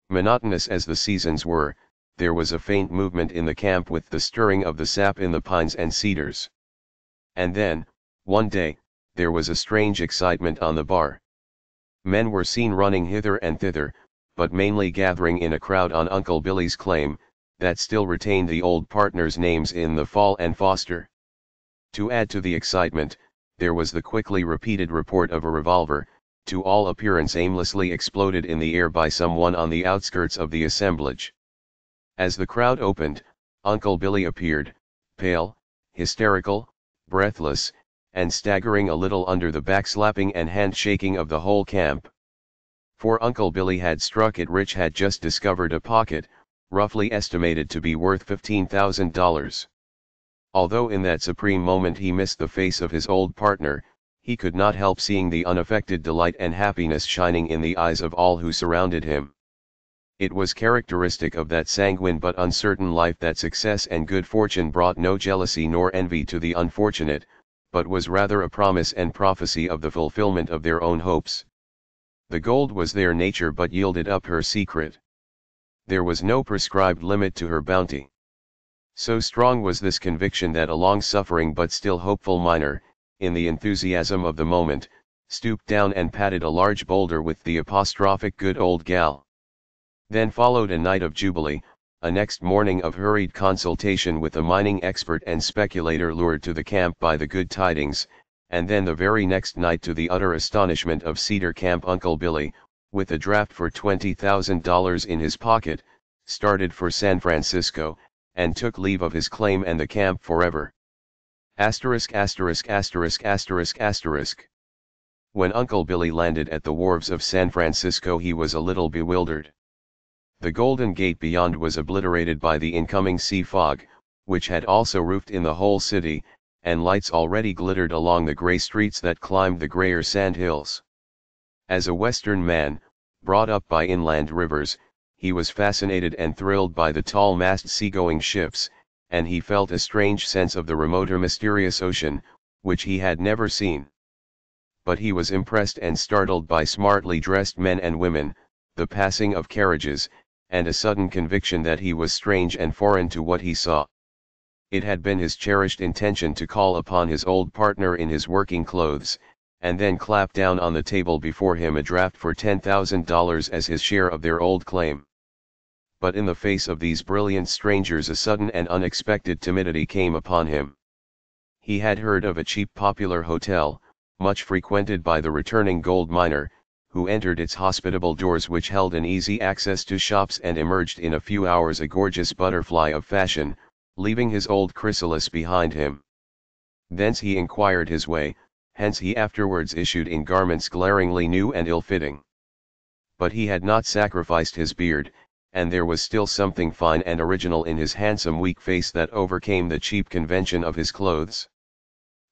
Monotonous as the seasons were, there was a faint movement in the camp with the stirring of the sap in the pines and cedars. And then, one day, there was a strange excitement on the bar. Men were seen running hither and thither, but mainly gathering in a crowd on Uncle Billy's claim, that still retained the old partners' names in the Fall and Foster. To add to the excitement, there was the quickly repeated report of a revolver, to all appearance aimlessly exploded in the air by someone on the outskirts of the assemblage. As the crowd opened, Uncle Billy appeared, pale, hysterical, breathless, and staggering a little under the backslapping and handshaking of the whole camp. For Uncle Billy had struck it rich, had just discovered a pocket, roughly estimated to be worth fifteen thousand dollars. Although in that supreme moment he missed the face of his old partner, he could not help seeing the unaffected delight and happiness shining in the eyes of all who surrounded him. It was characteristic of that sanguine but uncertain life that success and good fortune brought no jealousy nor envy to the unfortunate, but was rather a promise and prophecy of the fulfillment of their own hopes. The gold was their nature, but yielded up her secret. There was no prescribed limit to her bounty. So strong was this conviction that a long-suffering but still hopeful miner, in the enthusiasm of the moment, stooped down and patted a large boulder with the apostrophic good old gal. Then followed a night of jubilee, a next morning of hurried consultation with a mining expert and speculator lured to the camp by the good tidings, and then the very next night, to the utter astonishment of Cedar Camp, Uncle Billy, with a draft for twenty thousand dollars in his pocket, started for San Francisco, and took leave of his claim and the camp forever. Asterisk, asterisk, asterisk, asterisk, asterisk. When Uncle Billy landed at the wharves of San Francisco, he was a little bewildered. The Golden Gate beyond was obliterated by the incoming sea fog, which had also roofed in the whole city, and lights already glittered along the gray streets that climbed the grayer sand hills. As a Western man, brought up by inland rivers, he was fascinated and thrilled by the tall-masted seagoing ships, and he felt a strange sense of the remoter mysterious ocean, which he had never seen. But he was impressed and startled by smartly dressed men and women, the passing of carriages, and a sudden conviction that he was strange and foreign to what he saw. It had been his cherished intention to call upon his old partner in his working clothes, and then clap down on the table before him a draft for ten thousand dollars as his share of their old claim. But in the face of these brilliant strangers a sudden and unexpected timidity came upon him. He had heard of a cheap popular hotel, much frequented by the returning gold miner, who entered its hospitable doors which held an easy access to shops and emerged in a few hours a gorgeous butterfly of fashion, leaving his old chrysalis behind him. Thence he inquired his way, hence he afterwards issued in garments glaringly new and ill-fitting. But he had not sacrificed his beard, and there was still something fine and original in his handsome weak face that overcame the cheap convention of his clothes.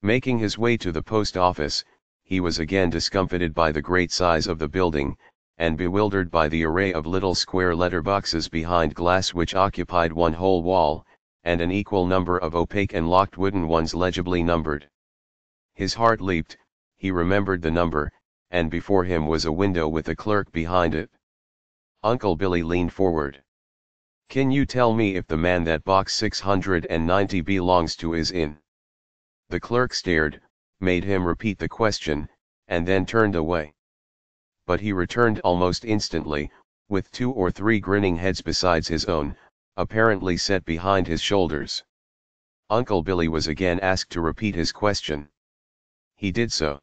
Making his way to the post office, he was again discomfited by the great size of the building, and bewildered by the array of little square letterboxes behind glass which occupied one whole wall, and an equal number of opaque and locked wooden ones legibly numbered. His heart leaped, he remembered the number, and before him was a window with a clerk behind it. Uncle Billy leaned forward. "Can you tell me if the man that box six hundred ninety belongs to is in?" The clerk stared, made him repeat the question, and then turned away. But he returned almost instantly, with two or three grinning heads besides his own, apparently set behind his shoulders. Uncle Billy was again asked to repeat his question. He did so.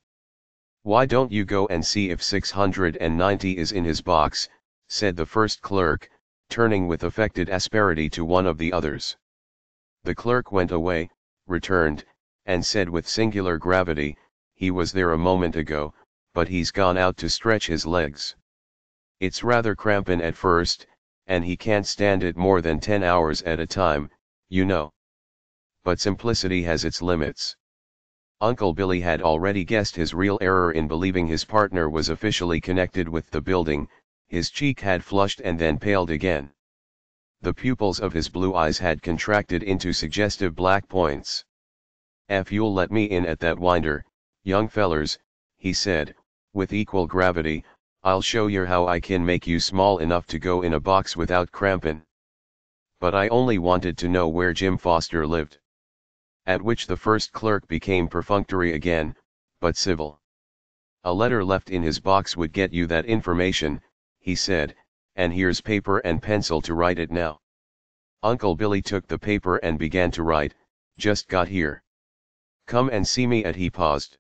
"Why don't you go and see if six hundred ninety is in his box," said the first clerk, turning with affected asperity to one of the others. The clerk went away, returned, and said with singular gravity, "He was there a moment ago, but he's gone out to stretch his legs. It's rather crampin' at first, and he can't stand it more than ten hours at a time, you know." But simplicity has its limits. Uncle Billy had already guessed his real error in believing his partner was officially connected with the building. His cheek had flushed and then paled again. The pupils of his blue eyes had contracted into suggestive black points. "If you'll let me in at that winder, young fellers," he said, with equal gravity, "I'll show you how I can make you small enough to go in a box without crampin'. But I only wanted to know where Jim Foster lived." At which the first clerk became perfunctory again, but civil. "A letter left in his box would get you that information," he said, "and here's paper and pencil to write it now." Uncle Billy took the paper and began to write, "Just got here. Come and see me at," he paused.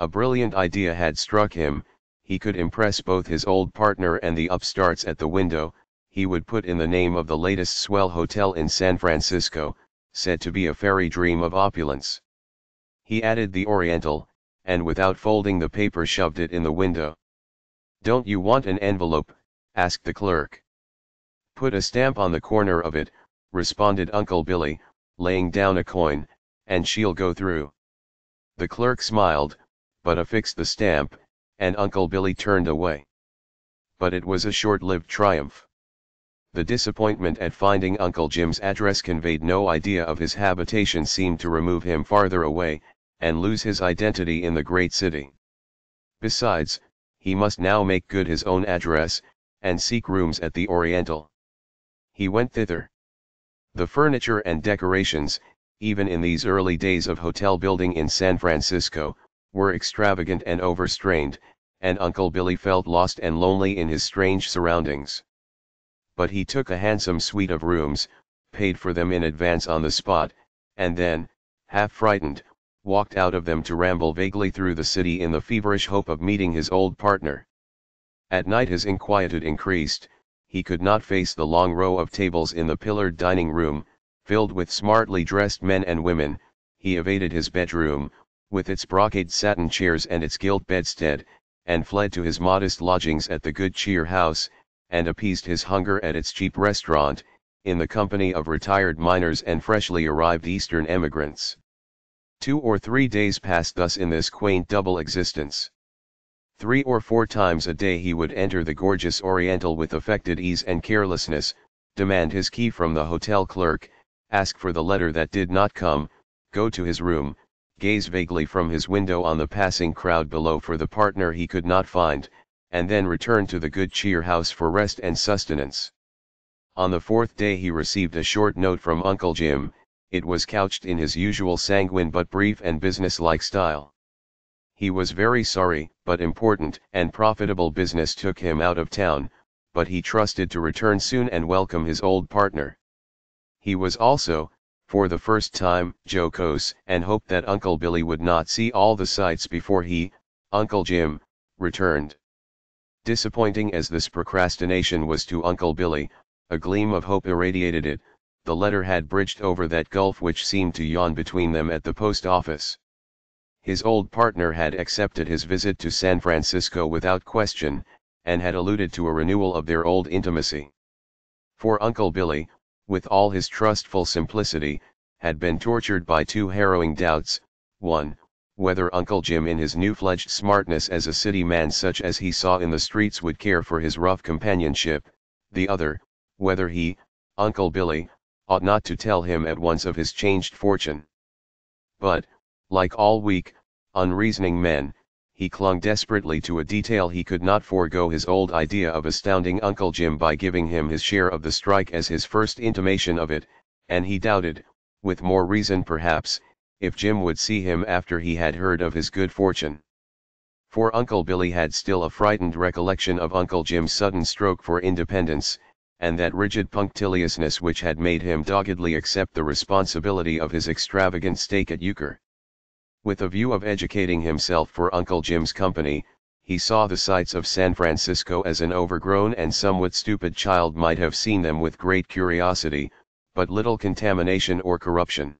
A brilliant idea had struck him, he could impress both his old partner and the upstarts at the window. He would put in the name of the latest swell hotel in San Francisco, said to be a fairy dream of opulence. He added the Oriental, and without folding the paper shoved it in the window. "Don't you want an envelope?" asked the clerk. "Put a stamp on the corner of it," responded Uncle Billy, laying down a coin, "and she'll go through." The clerk smiled, but affixed the stamp, and Uncle Billy turned away. But it was a short-lived triumph. The disappointment at finding Uncle Jim's address conveyed no idea of his habitation seemed to remove him farther away, and lose his identity in the great city. Besides, he must now make good his own address, and seek rooms at the Oriental. He went thither. The furniture and decorations, even in these early days of hotel building in San Francisco, were extravagant and overstrained, and Uncle Billy felt lost and lonely in his strange surroundings. But he took a handsome suite of rooms, paid for them in advance on the spot, and then, half frightened, walked out of them to ramble vaguely through the city in the feverish hope of meeting his old partner. At night his inquietude increased. He could not face the long row of tables in the pillared dining room, filled with smartly dressed men and women. He evaded his bedroom, with its brocade satin chairs and its gilt bedstead, and fled to his modest lodgings at the Good Cheer House, and appeased his hunger at its cheap restaurant, in the company of retired miners and freshly arrived Eastern emigrants. Two or three days passed thus in this quaint double existence. Three or four times a day he would enter the gorgeous Oriental with affected ease and carelessness, demand his key from the hotel clerk, ask for the letter that did not come, go to his room, gaze vaguely from his window on the passing crowd below for the partner he could not find, and then return to the Good Cheer house for rest and sustenance. On the fourth day he received a short note from Uncle Jim. It was couched in his usual sanguine but brief and business-like style. He was very sorry, but important and profitable business took him out of town, but he trusted to return soon and welcome his old partner. He was also, for the first time, jocose, and hoped that Uncle Billy would not see all the sights before he, Uncle Jim, returned. Disappointing as this procrastination was to Uncle Billy, a gleam of hope irradiated it. The letter had bridged over that gulf which seemed to yawn between them at the post office. His old partner had accepted his visit to San Francisco without question, and had alluded to a renewal of their old intimacy. For Uncle Billy, with all his trustful simplicity, had been tortured by two harrowing doubts: one, whether Uncle Jim in his new-fledged smartness as a city man such as he saw in the streets would care for his rough companionship; the other, whether he, Uncle Billy, ought not to tell him at once of his changed fortune. But, like all weak, unreasoning men, he clung desperately to a detail he could not forego: his old idea of astounding Uncle Jim by giving him his share of the strike as his first intimation of it, and he doubted, with more reason perhaps, if Jim would see him after he had heard of his good fortune. For Uncle Billy had still a frightened recollection of Uncle Jim's sudden stroke for independence, and that rigid punctiliousness which had made him doggedly accept the responsibility of his extravagant stake at Euchre. With a view of educating himself for Uncle Jim's company, he saw the sights of San Francisco as an overgrown and somewhat stupid child might have seen them, with great curiosity, but little contamination or corruption.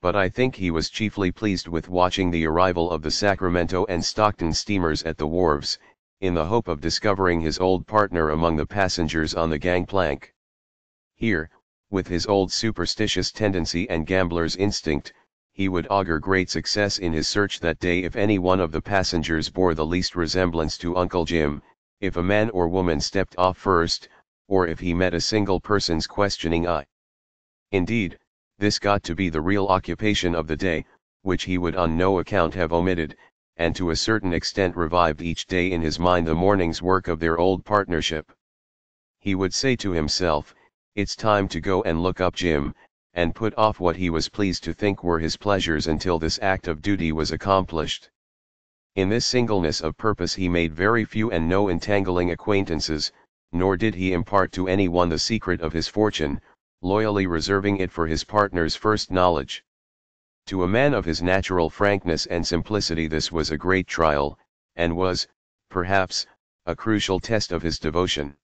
But I think he was chiefly pleased with watching the arrival of the Sacramento and Stockton steamers at the wharves, in the hope of discovering his old partner among the passengers on the gangplank. Here, with his old superstitious tendency and gambler's instinct, he would augur great success in his search that day if any one of the passengers bore the least resemblance to Uncle Jim, if a man or woman stepped off first, or if he met a single person's questioning eye. Indeed, this got to be the real occupation of the day, which he would on no account have omitted, and to a certain extent revived each day in his mind the morning's work of their old partnership. He would say to himself, "It's time to go and look up Jim," and put off what he was pleased to think were his pleasures until this act of duty was accomplished. In this singleness of purpose he made very few and no entangling acquaintances, nor did he impart to any one the secret of his fortune, loyally reserving it for his partner's first knowledge. To a man of his natural frankness and simplicity this was a great trial, and was, perhaps, a crucial test of his devotion.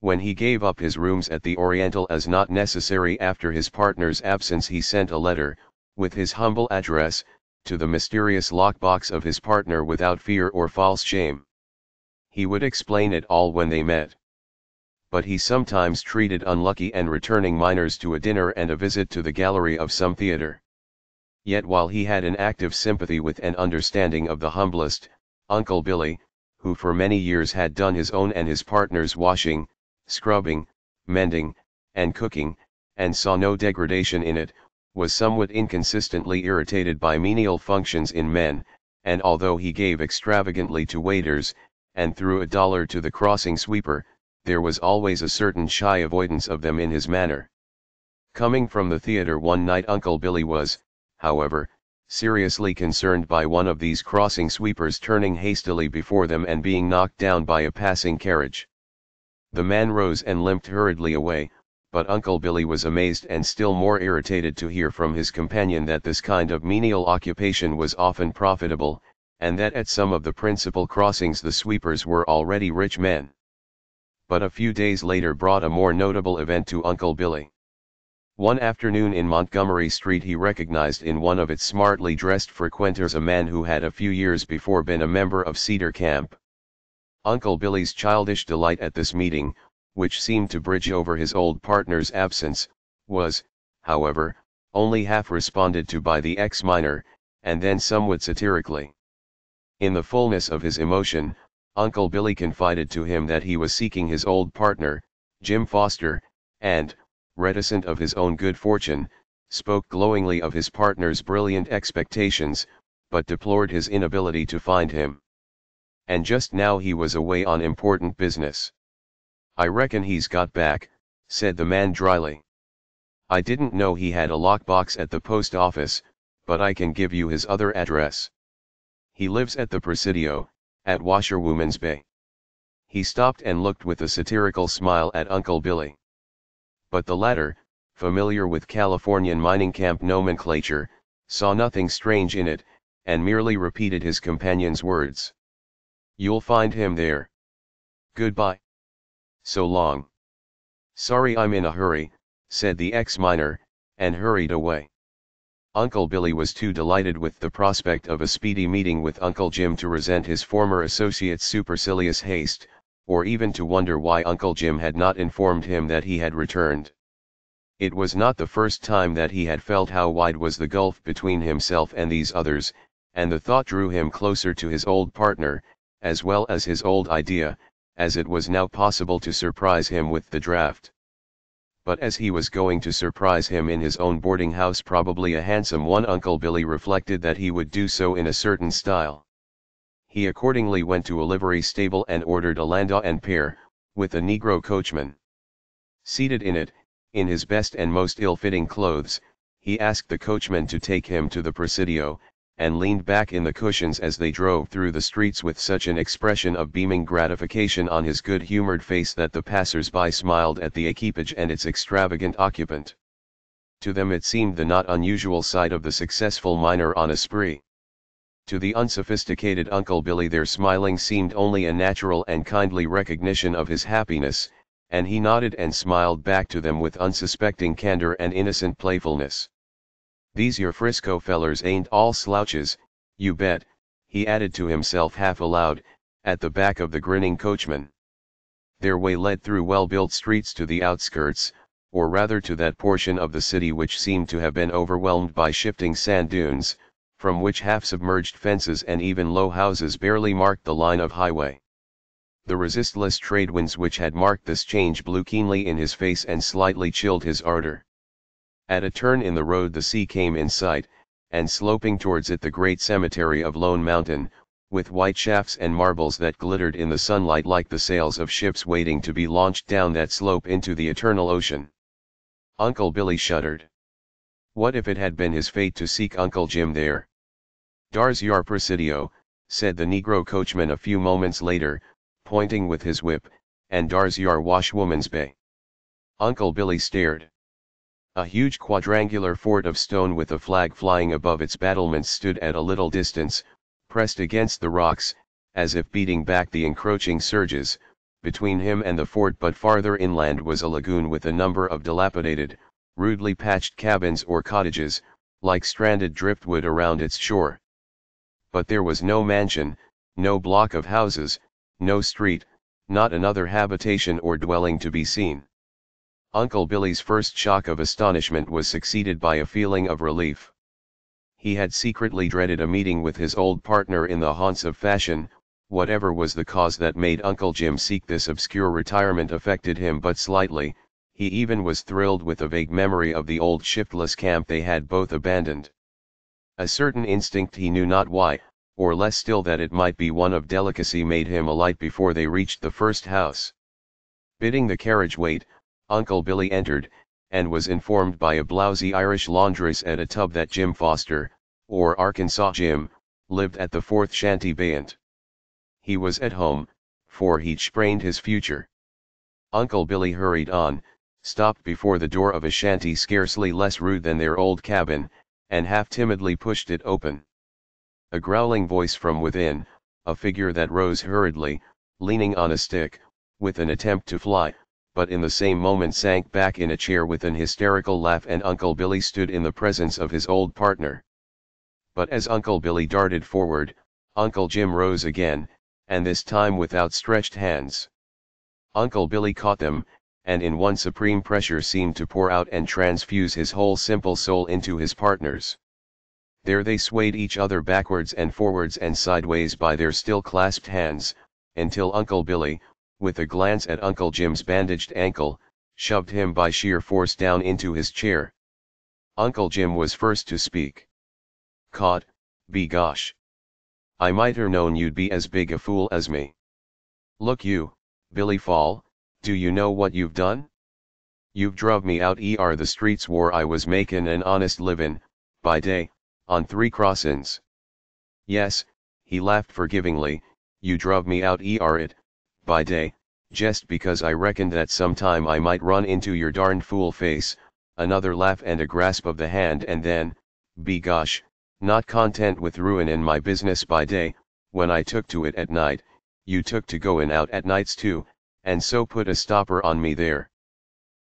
When he gave up his rooms at the Oriental as not necessary after his partner's absence, he sent a letter, with his humble address, to the mysterious lockbox of his partner without fear or false shame. He would explain it all when they met. But he sometimes treated unlucky and returning minors to a dinner and a visit to the gallery of some theatre. Yet while he had an active sympathy with and understanding of the humblest, Uncle Billy, who for many years had done his own and his partner's washing, scrubbing, mending, and cooking, and saw no degradation in it, was somewhat inconsistently irritated by menial functions in men, and although he gave extravagantly to waiters, and threw a dollar to the crossing sweeper, there was always a certain shy avoidance of them in his manner. Coming from the theatre one night, Uncle Billy was, however, seriously concerned by one of these crossing sweepers turning hastily before them and being knocked down by a passing carriage. The man rose and limped hurriedly away, but Uncle Billy was amazed and still more irritated to hear from his companion that this kind of menial occupation was often profitable, and that at some of the principal crossings the sweepers were already rich men. But a few days later brought a more notable event to Uncle Billy. One afternoon in Montgomery Street he recognized in one of its smartly dressed frequenters a man who had a few years before been a member of Cedar Camp. Uncle Billy's childish delight at this meeting, which seemed to bridge over his old partner's absence, was, however, only half responded to by the ex-miner, and then somewhat satirically. In the fullness of his emotion, Uncle Billy confided to him that he was seeking his old partner, Jim Foster, and, reticent of his own good fortune, spoke glowingly of his partner's brilliant expectations, but deplored his inability to find him. And just now he was away on important business. "I reckon he's got back," said the man dryly. "I didn't know he had a lockbox at the post office, but I can give you his other address. He lives at the Presidio, at Washerwoman's Bay." He stopped and looked with a satirical smile at Uncle Billy. But the latter, familiar with Californian mining camp nomenclature, saw nothing strange in it, and merely repeated his companion's words. "You'll find him there. Goodbye. So long." "Sorry I'm in a hurry," said the ex-miner, and hurried away. Uncle Billy was too delighted with the prospect of a speedy meeting with Uncle Jim to resent his former associate's supercilious haste, or even to wonder why Uncle Jim had not informed him that he had returned. It was not the first time that he had felt how wide was the gulf between himself and these others, and the thought drew him closer to his old partner, as well as his old idea, as it was now possible to surprise him with the draft. But as he was going to surprise him in his own boarding house, probably a handsome one, Uncle Billy reflected that he would do so in a certain style. He accordingly went to a livery stable and ordered a landau and pair, with a Negro coachman. Seated in it, in his best and most ill-fitting clothes, he asked the coachman to take him to the Presidio, and leaned back in the cushions as they drove through the streets with such an expression of beaming gratification on his good-humored face that the passers-by smiled at the equipage and its extravagant occupant. To them it seemed the not unusual sight of the successful miner on a spree. To the unsophisticated Uncle Billy their smiling seemed only a natural and kindly recognition of his happiness, and he nodded and smiled back to them with unsuspecting candor and innocent playfulness. "These your Frisco fellers ain't all slouches, you bet," he added to himself half aloud, at the back of the grinning coachman. Their way led through well-built streets to the outskirts, or rather to that portion of the city which seemed to have been overwhelmed by shifting sand dunes, from which half-submerged fences and even low houses barely marked the line of highway. The resistless trade winds which had marked this change blew keenly in his face and slightly chilled his ardor. At a turn in the road the sea came in sight, and sloping towards it the great cemetery of Lone Mountain, with white shafts and marbles that glittered in the sunlight like the sails of ships waiting to be launched down that slope into the eternal ocean. Uncle Billy shuddered. What if it had been his fate to seek Uncle Jim there? "Dar's your Presidio," said the Negro coachman a few moments later, pointing with his whip, "and dar's your Washwoman's Bay." Uncle Billy stared. A huge quadrangular fort of stone with a flag flying above its battlements stood at a little distance, pressed against the rocks, as if beating back the encroaching surges. Between him and the fort but farther inland was a lagoon with a number of dilapidated, rudely patched cabins or cottages, like stranded driftwood around its shore. But there was no mansion, no block of houses, no street, not another habitation or dwelling to be seen. Uncle Billy's first shock of astonishment was succeeded by a feeling of relief. He had secretly dreaded a meeting with his old partner in the haunts of fashion. Whatever was the cause that made Uncle Jim seek this obscure retirement affected him but slightly. He even was thrilled with a vague memory of the old shiftless camp they had both abandoned. A certain instinct, he knew not why, or less still that it might be one of delicacy, made him alight before they reached the first house. Bidding the carriage wait, Uncle Billy entered, and was informed by a blousy Irish laundress at a tub that Jim Foster, or Arkansas Jim, lived at the fourth shanty bayant. He was at home, for he'd sprained his future. Uncle Billy hurried on, stopped before the door of a shanty scarcely less rude than their old cabin, and half timidly pushed it open. A growling voice from within, a figure that rose hurriedly, leaning on a stick, with an attempt to fly, but in the same moment sank back in a chair with an hysterical laugh, and Uncle Billy stood in the presence of his old partner. But as Uncle Billy darted forward, Uncle Jim rose again, and this time with outstretched hands. Uncle Billy caught them, and in one supreme pressure seemed to pour out and transfuse his whole simple soul into his partner's. There they swayed each other backwards and forwards and sideways by their still clasped hands, until Uncle Billy, with a glance at Uncle Jim's bandaged ankle, shoved him by sheer force down into his chair. Uncle Jim was first to speak. Caught, be gosh. I mighter known you'd be as big a fool as me. Look you, Billy Fall, do you know what you've done? You've druv me out er the streets where I was makin' an honest livin', by day, on three crossin's. Yes, he laughed forgivingly, you druv me out er it, by day, just because I reckoned that sometime I might run into your darn fool face, another laugh and a grasp of the hand and then, be gosh, not content with ruinin' my business by day, when I took to it at night, you took to goin' out at nights too, and so put a stopper on me there.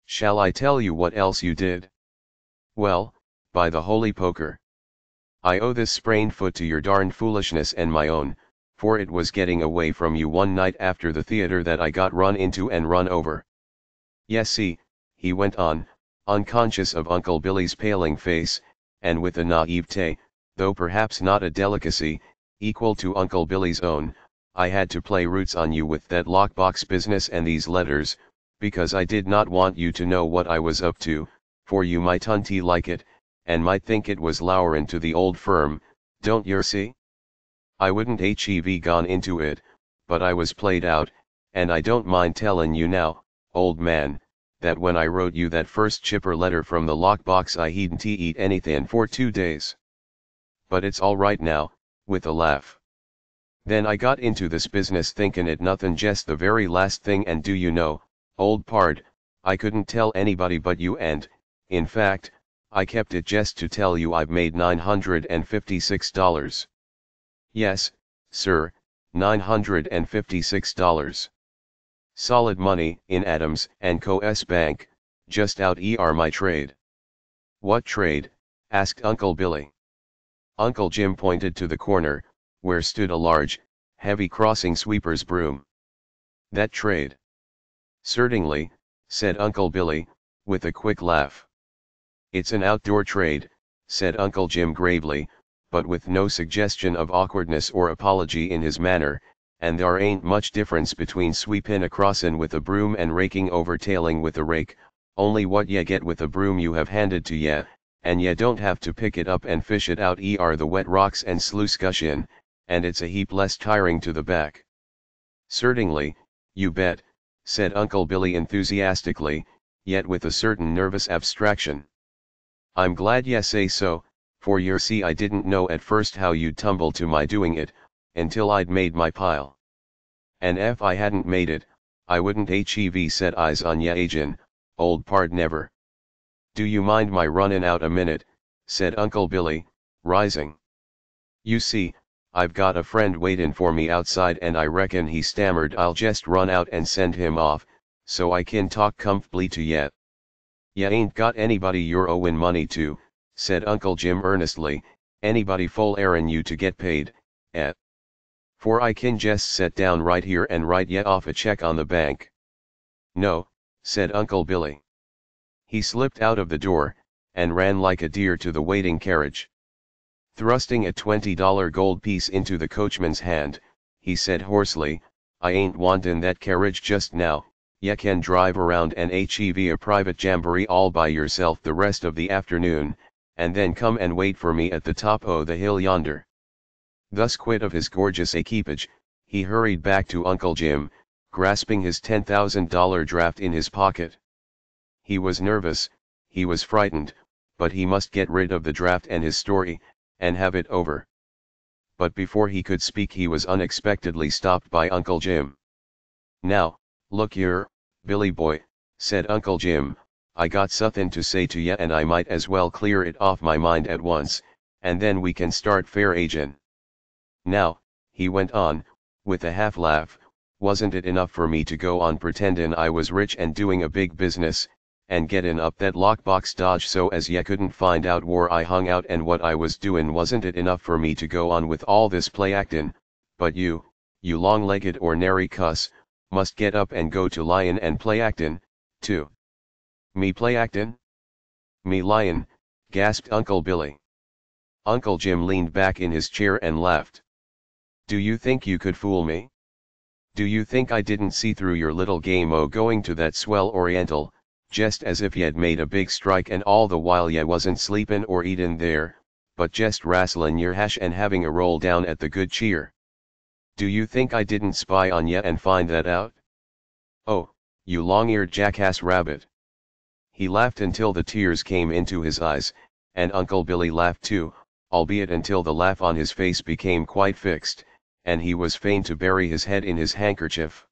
Shall I tell you what else you did? Well, by the holy poker. I owe this sprained foot to your darn foolishness and my own, for it was getting away from you one night after the theater that I got run into and run over. Yes, see, he went on, unconscious of Uncle Billy's paling face, and with a naivete, though perhaps not a delicacy, equal to Uncle Billy's own, I had to play roots on you with that lockbox business and these letters, because I did not want you to know what I was up to, for you might hunty like it, and might think it was lourin' to the old firm, don't yer see? I wouldn't hev gone into it, but I was played out, and I don't mind tellin' you now, old man, that when I wrote you that first chipper letter from the lockbox I heedn't eat anything for two days. But it's all right now, with a laugh. Then I got into this business thinkin' it nothin' jest the very last thing, and do you know, old pard, I couldn't tell anybody but you, and, in fact, I kept it jest to tell you I've made nine hundred fifty-six dollars. Yes, sir, nine hundred fifty-six dollars. Solid money, in Adams and Co. S. Bank, just out er my trade. What trade? Asked Uncle Billy. Uncle Jim pointed to the corner, where stood a large, heavy crossing sweeper's broom. That trade? Certainly, said Uncle Billy, with a quick laugh. It's an outdoor trade, said Uncle Jim gravely, but with no suggestion of awkwardness or apology in his manner, and there ain't much difference between sweepin' a crossin' with a broom and raking over tailing with a rake, only what ye get with a broom you have handed to ye, and ye don't have to pick it up and fish it out er the wet rocks and sluice gush in, and it's a heap less tiring to the back. Certainly, you bet, said Uncle Billy enthusiastically, yet with a certain nervous abstraction. I'm glad ye say so, for yer see I didn't know at first how you'd tumble to my doing it, until I'd made my pile. And if I hadn't made it, I wouldn't hev set eyes on ye agin, old pard, never. Do you mind my runnin' out a minute, said Uncle Billy, rising. You see, I've got a friend waitin' for me outside, and I reckon, he stammered, I'll just run out and send him off, so I can talk comfortably to ye. Ya ain't got anybody you're owin' money to, said Uncle Jim earnestly, anybody full airin' you to get paid, eh? For I can jest set down right here and write ye off a check on the bank. No, said Uncle Billy. He slipped out of the door, and ran like a deer to the waiting carriage. Thrusting a twenty dollar gold piece into the coachman's hand, he said hoarsely, I ain't wantin' that carriage just now. Ye can drive around and hev a private jamboree all by yourself the rest of the afternoon, and then come and wait for me at the top o' the hill yonder. Thus quit of his gorgeous equipage, he hurried back to Uncle Jim, grasping his ten thousand dollar draft in his pocket. He was nervous, he was frightened, but he must get rid of the draft and his story, and have it over. But before he could speak he was unexpectedly stopped by Uncle Jim. Now, look yer, Billy boy, said Uncle Jim, I got suthin' to say to ye, and I might as well clear it off my mind at once, and then we can start fair agin. Now, he went on, with a half laugh, wasn't it enough for me to go on pretendin' I was rich and doing a big business, and gettin' up that lockbox dodge so as ye couldn't find out where I hung out and what I was doin', wasn't it enough for me to go on with all this play actin', but you, you long-legged ornery cuss, must get up and go to lion and play actin', too. Me play actin'? Me lion, gasped Uncle Billy. Uncle Jim leaned back in his chair and laughed. Do you think you could fool me? Do you think I didn't see through your little game o' going to that swell oriental, just as if ye'd made a big strike and all the while ye wasn't sleepin' or eatin' there, but just rasslin' yer hash and having a roll down at the good cheer. Do you think I didn't spy on ye and find that out? Oh, you long-eared jackass rabbit." He laughed until the tears came into his eyes, and Uncle Billy laughed too, albeit until the laugh on his face became quite fixed, and he was fain to bury his head in his handkerchief.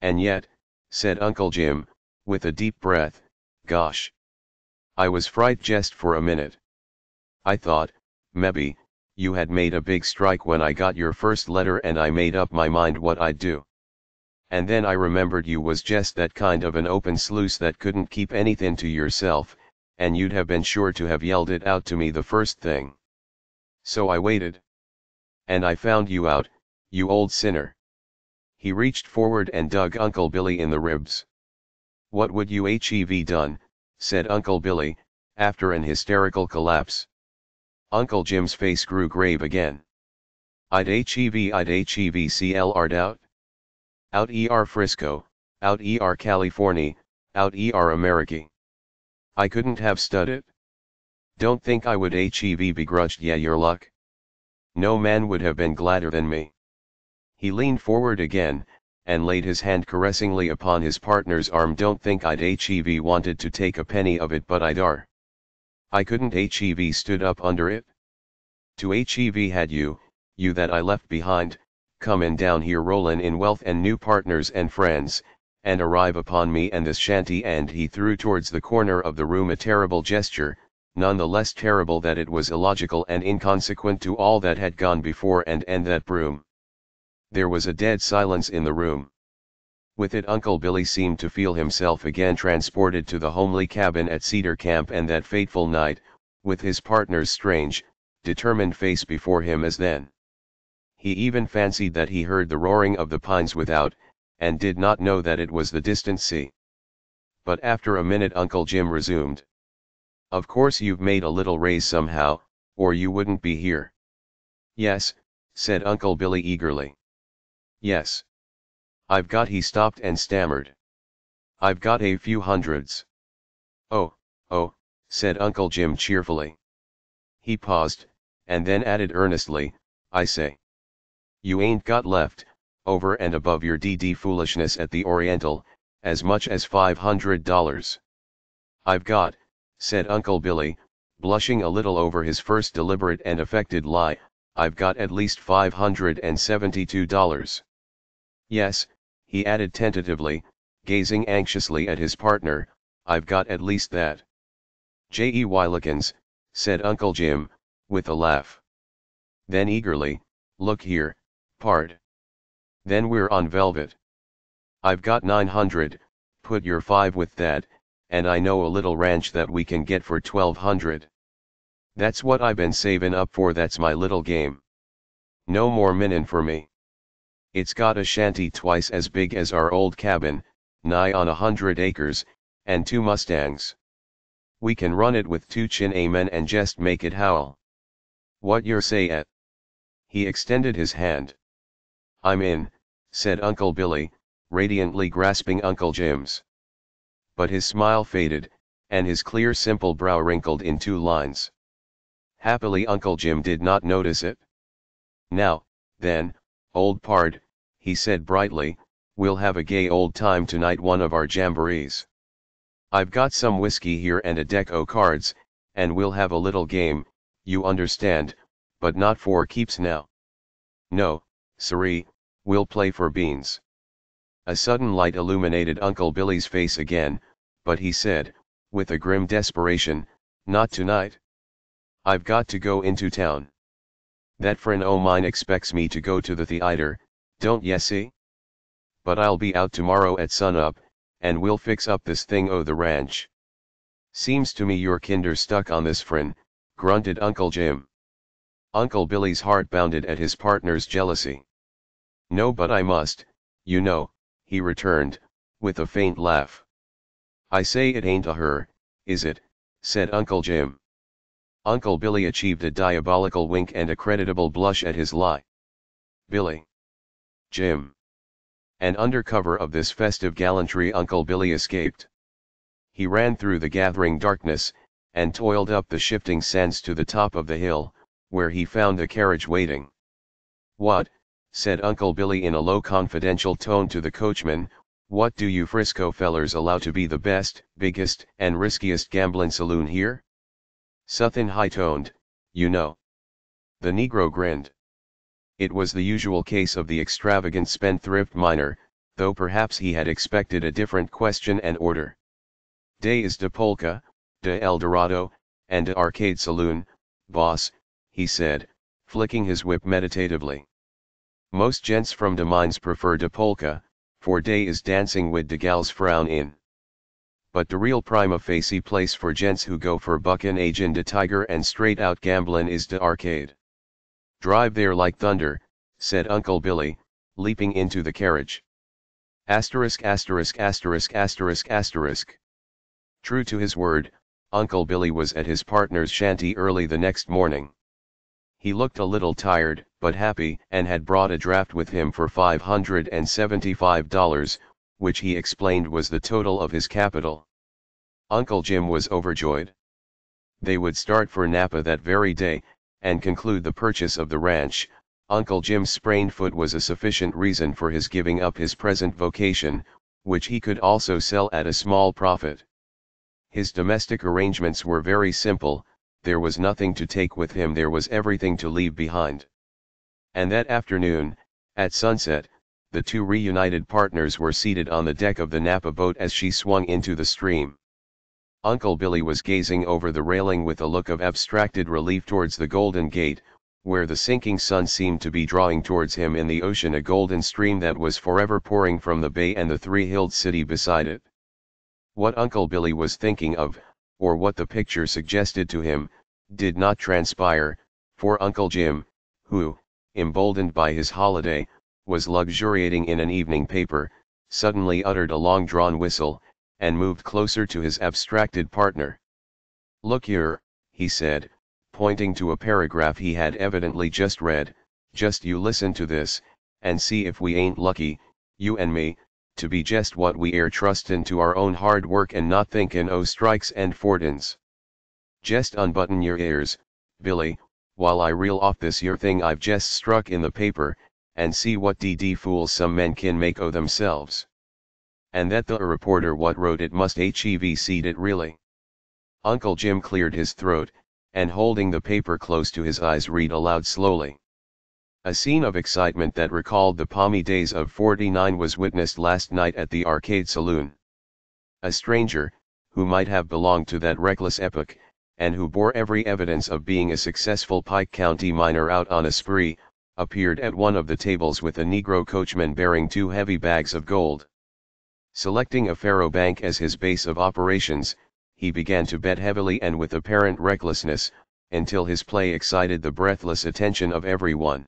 "And yet," said Uncle Jim, with a deep breath, "gosh, I was fright jest for a minute. I thought, mebbe, you had made a big strike when I got your first letter and I made up my mind what I'd do. And then I remembered you was jest that kind of an open sluice that couldn't keep anything to yourself, and you'd have been sure to have yelled it out to me the first thing. So I waited. And I found you out, you old sinner." He reached forward and dug Uncle Billy in the ribs. "What would you have done?" said Uncle Billy, after an hysterical collapse. Uncle Jim's face grew grave again. "I'd have, I'd have clr'd out. Out er Frisco, out er California, out er America. I couldn't have stud it. Don't think I would have begrudged ye your luck. No man would have been gladder than me." He leaned forward again, and laid his hand caressingly upon his partner's arm. "Don't think I'd have wanted to take a penny of it, but I'd are. I couldn't have stood up under it. To have had you, you that I left behind, comin' down here rollin' in wealth and new partners and friends, and arrive upon me and this shanty." And he threw towards the corner of the room a terrible gesture, none the less terrible that it was illogical and inconsequent to all that had gone before and and that broom. There was a dead silence in the room. With it Uncle Billy seemed to feel himself again transported to the homely cabin at Cedar Camp and that fateful night, with his partner's strange, determined face before him as then. He even fancied that he heard the roaring of the pines without, and did not know that it was the distant sea. But after a minute Uncle Jim resumed. "Of course you've made a little raise somehow, or you wouldn't be here." "Yes," said Uncle Billy eagerly. "Yes. I've got," he stopped and stammered, "I've got a few hundreds." "Oh, oh," said Uncle Jim cheerfully. He paused, and then added earnestly, "I say. You ain't got left, over and above your D D foolishness at the Oriental, as much as five hundred dollars." "I've got," said Uncle Billy, blushing a little over his first deliberate and affected lie, "I've got at least five hundred and seventy-two dollars. Yes," he added tentatively, gazing anxiously at his partner, "I've got at least that." "J E Willikins," said Uncle Jim, with a laugh. Then eagerly, "Look here, pard. Then we're on velvet. I've got nine hundred, put your five with that, and I know a little ranch that we can get for twelve hundred. That's what I've been savin' up for, that's my little game. No more minnin' for me. It's got a shanty twice as big as our old cabin, nigh on a hundred acres, and two mustangs. We can run it with two chin-a-men and jest make it howl. What yer say at?" He extended his hand. "I'm in," said Uncle Billy, radiantly grasping Uncle Jim's. But his smile faded, and his clear simple brow wrinkled in two lines. Happily Uncle Jim did not notice it. "Now, then, old pard," he said brightly, "we'll have a gay old time tonight, one of our jamborees. I've got some whiskey here and a deck o' cards, and we'll have a little game, you understand, but not for keeps now. No, siree, we'll play for beans." A sudden light illuminated Uncle Billy's face again, but he said, with a grim desperation, "Not tonight. I've got to go into town. That friend o' mine expects me to go to the theater, don't ye see? But I'll be out tomorrow at sunup, and we'll fix up this thing o' the ranch." "Seems to me you're kinder stuck on this friend," grunted Uncle Jim. Uncle Billy's heart bounded at his partner's jealousy. "No, but I must, you know," he returned, with a faint laugh. "I say, it ain't a her, is it?" said Uncle Jim. Uncle Billy achieved a diabolical wink and a creditable blush at his lie. "Billy. Jim." And under cover of this festive gallantry Uncle Billy escaped. He ran through the gathering darkness, and toiled up the shifting sands to the top of the hill, where he found a carriage waiting. "What," said Uncle Billy in a low confidential tone to the coachman, "what do you Frisco fellers allow to be the best, biggest, and riskiest gamblin' saloon here? Suthin' high-toned, you know." The Negro grinned. It was the usual case of the extravagant spendthrift miner, though perhaps he had expected a different question and order. "Day is de polka, de El Dorado, and de Arcade saloon, boss," he said, flicking his whip meditatively. "Most gents from de mines prefer de polka, for day is dancing wid de gals frown in. But de real prima facie place for gents who go for buckin' age in de tiger and straight out gamblin' is de Arcade." "Drive there like thunder," said Uncle Billy, leaping into the carriage. Asterisk asterisk asterisk asterisk asterisk. True to his word, Uncle Billy was at his partner's shanty early the next morning. He looked a little tired, but happy, and had brought a draft with him for five hundred and seventy-five dollars, which he explained was the total of his capital. Uncle Jim was overjoyed. They would start for Napa that very day, and conclude the purchase of the ranch. Uncle Jim's sprained foot was a sufficient reason for his giving up his present vocation, which he could also sell at a small profit. His domestic arrangements were very simple. There was nothing to take with him, there was everything to leave behind. And that afternoon, at sunset, the two reunited partners were seated on the deck of the Napa boat as she swung into the stream. Uncle Billy was gazing over the railing with a look of abstracted relief towards the Golden Gate, where the sinking sun seemed to be drawing towards him in the ocean a golden stream that was forever pouring from the bay and the three-hilled city beside it. What Uncle Billy was thinking of, or what the picture suggested to him, did not transpire, for Uncle Jim, who, emboldened by his holiday, was luxuriating in an evening paper, suddenly uttered a long-drawn whistle, and moved closer to his abstracted partner. "Look here," he said, pointing to a paragraph he had evidently just read, "just you listen to this, and see if we ain't lucky, you and me, to be just what we air, trustin' to our own hard work and not thinkin' o' strikes and fortins. Jest unbutton your ears, Billy, while I reel off this yer thing I've jest struck in the paper, and see what d-d fools some men kin make o' themselves. And that the reporter what wrote it must hev seed it really." Uncle Jim cleared his throat, and holding the paper close to his eyes read aloud slowly. A scene of excitement that recalled the palmy days of forty-nine was witnessed last night at the Arcade saloon. A stranger, who might have belonged to that reckless epoch, and who bore every evidence of being a successful Pike County miner out on a spree, appeared at one of the tables with a Negro coachman bearing two heavy bags of gold. Selecting a faro bank as his base of operations, he began to bet heavily and with apparent recklessness, until his play excited the breathless attention of everyone.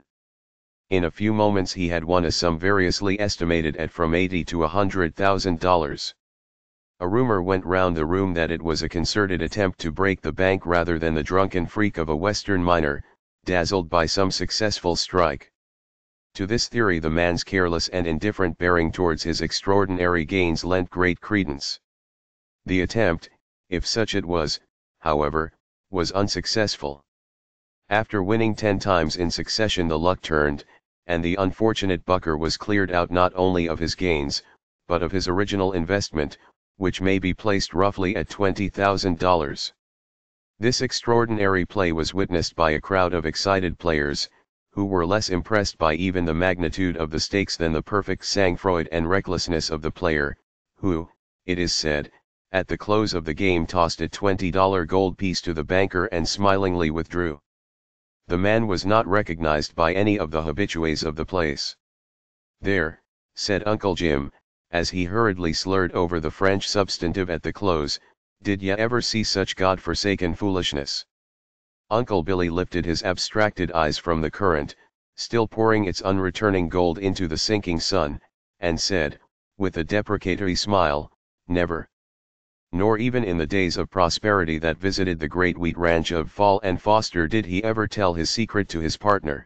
In a few moments he had won a sum variously estimated at from eighty to a hundred thousand dollars. A rumor went round the room that it was a concerted attempt to break the bank rather than the drunken freak of a Western miner, dazzled by some successful strike. To this theory the man's careless and indifferent bearing towards his extraordinary gains lent great credence. The attempt, if such it was, however, was unsuccessful. After winning ten times in succession the luck turned, and the unfortunate bucker was cleared out not only of his gains, but of his original investment, which may be placed roughly at twenty thousand dollars. This extraordinary play was witnessed by a crowd of excited players, who were less impressed by even the magnitude of the stakes than the perfect sang-froid and recklessness of the player, who, it is said, at the close of the game tossed a twenty dollar gold piece to the banker and smilingly withdrew. The man was not recognized by any of the habitués of the place. "There," said Uncle Jim, as he hurriedly slurred over the French substantive at the close, "did ya ever see such God-forsaken foolishness?" Uncle Billy lifted his abstracted eyes from the current, still pouring its unreturning gold into the sinking sun, and said, with a deprecatory smile, "Never. Nor even in the days of prosperity that visited the great wheat ranch of Fall and Foster did he ever tell his secret to his partner."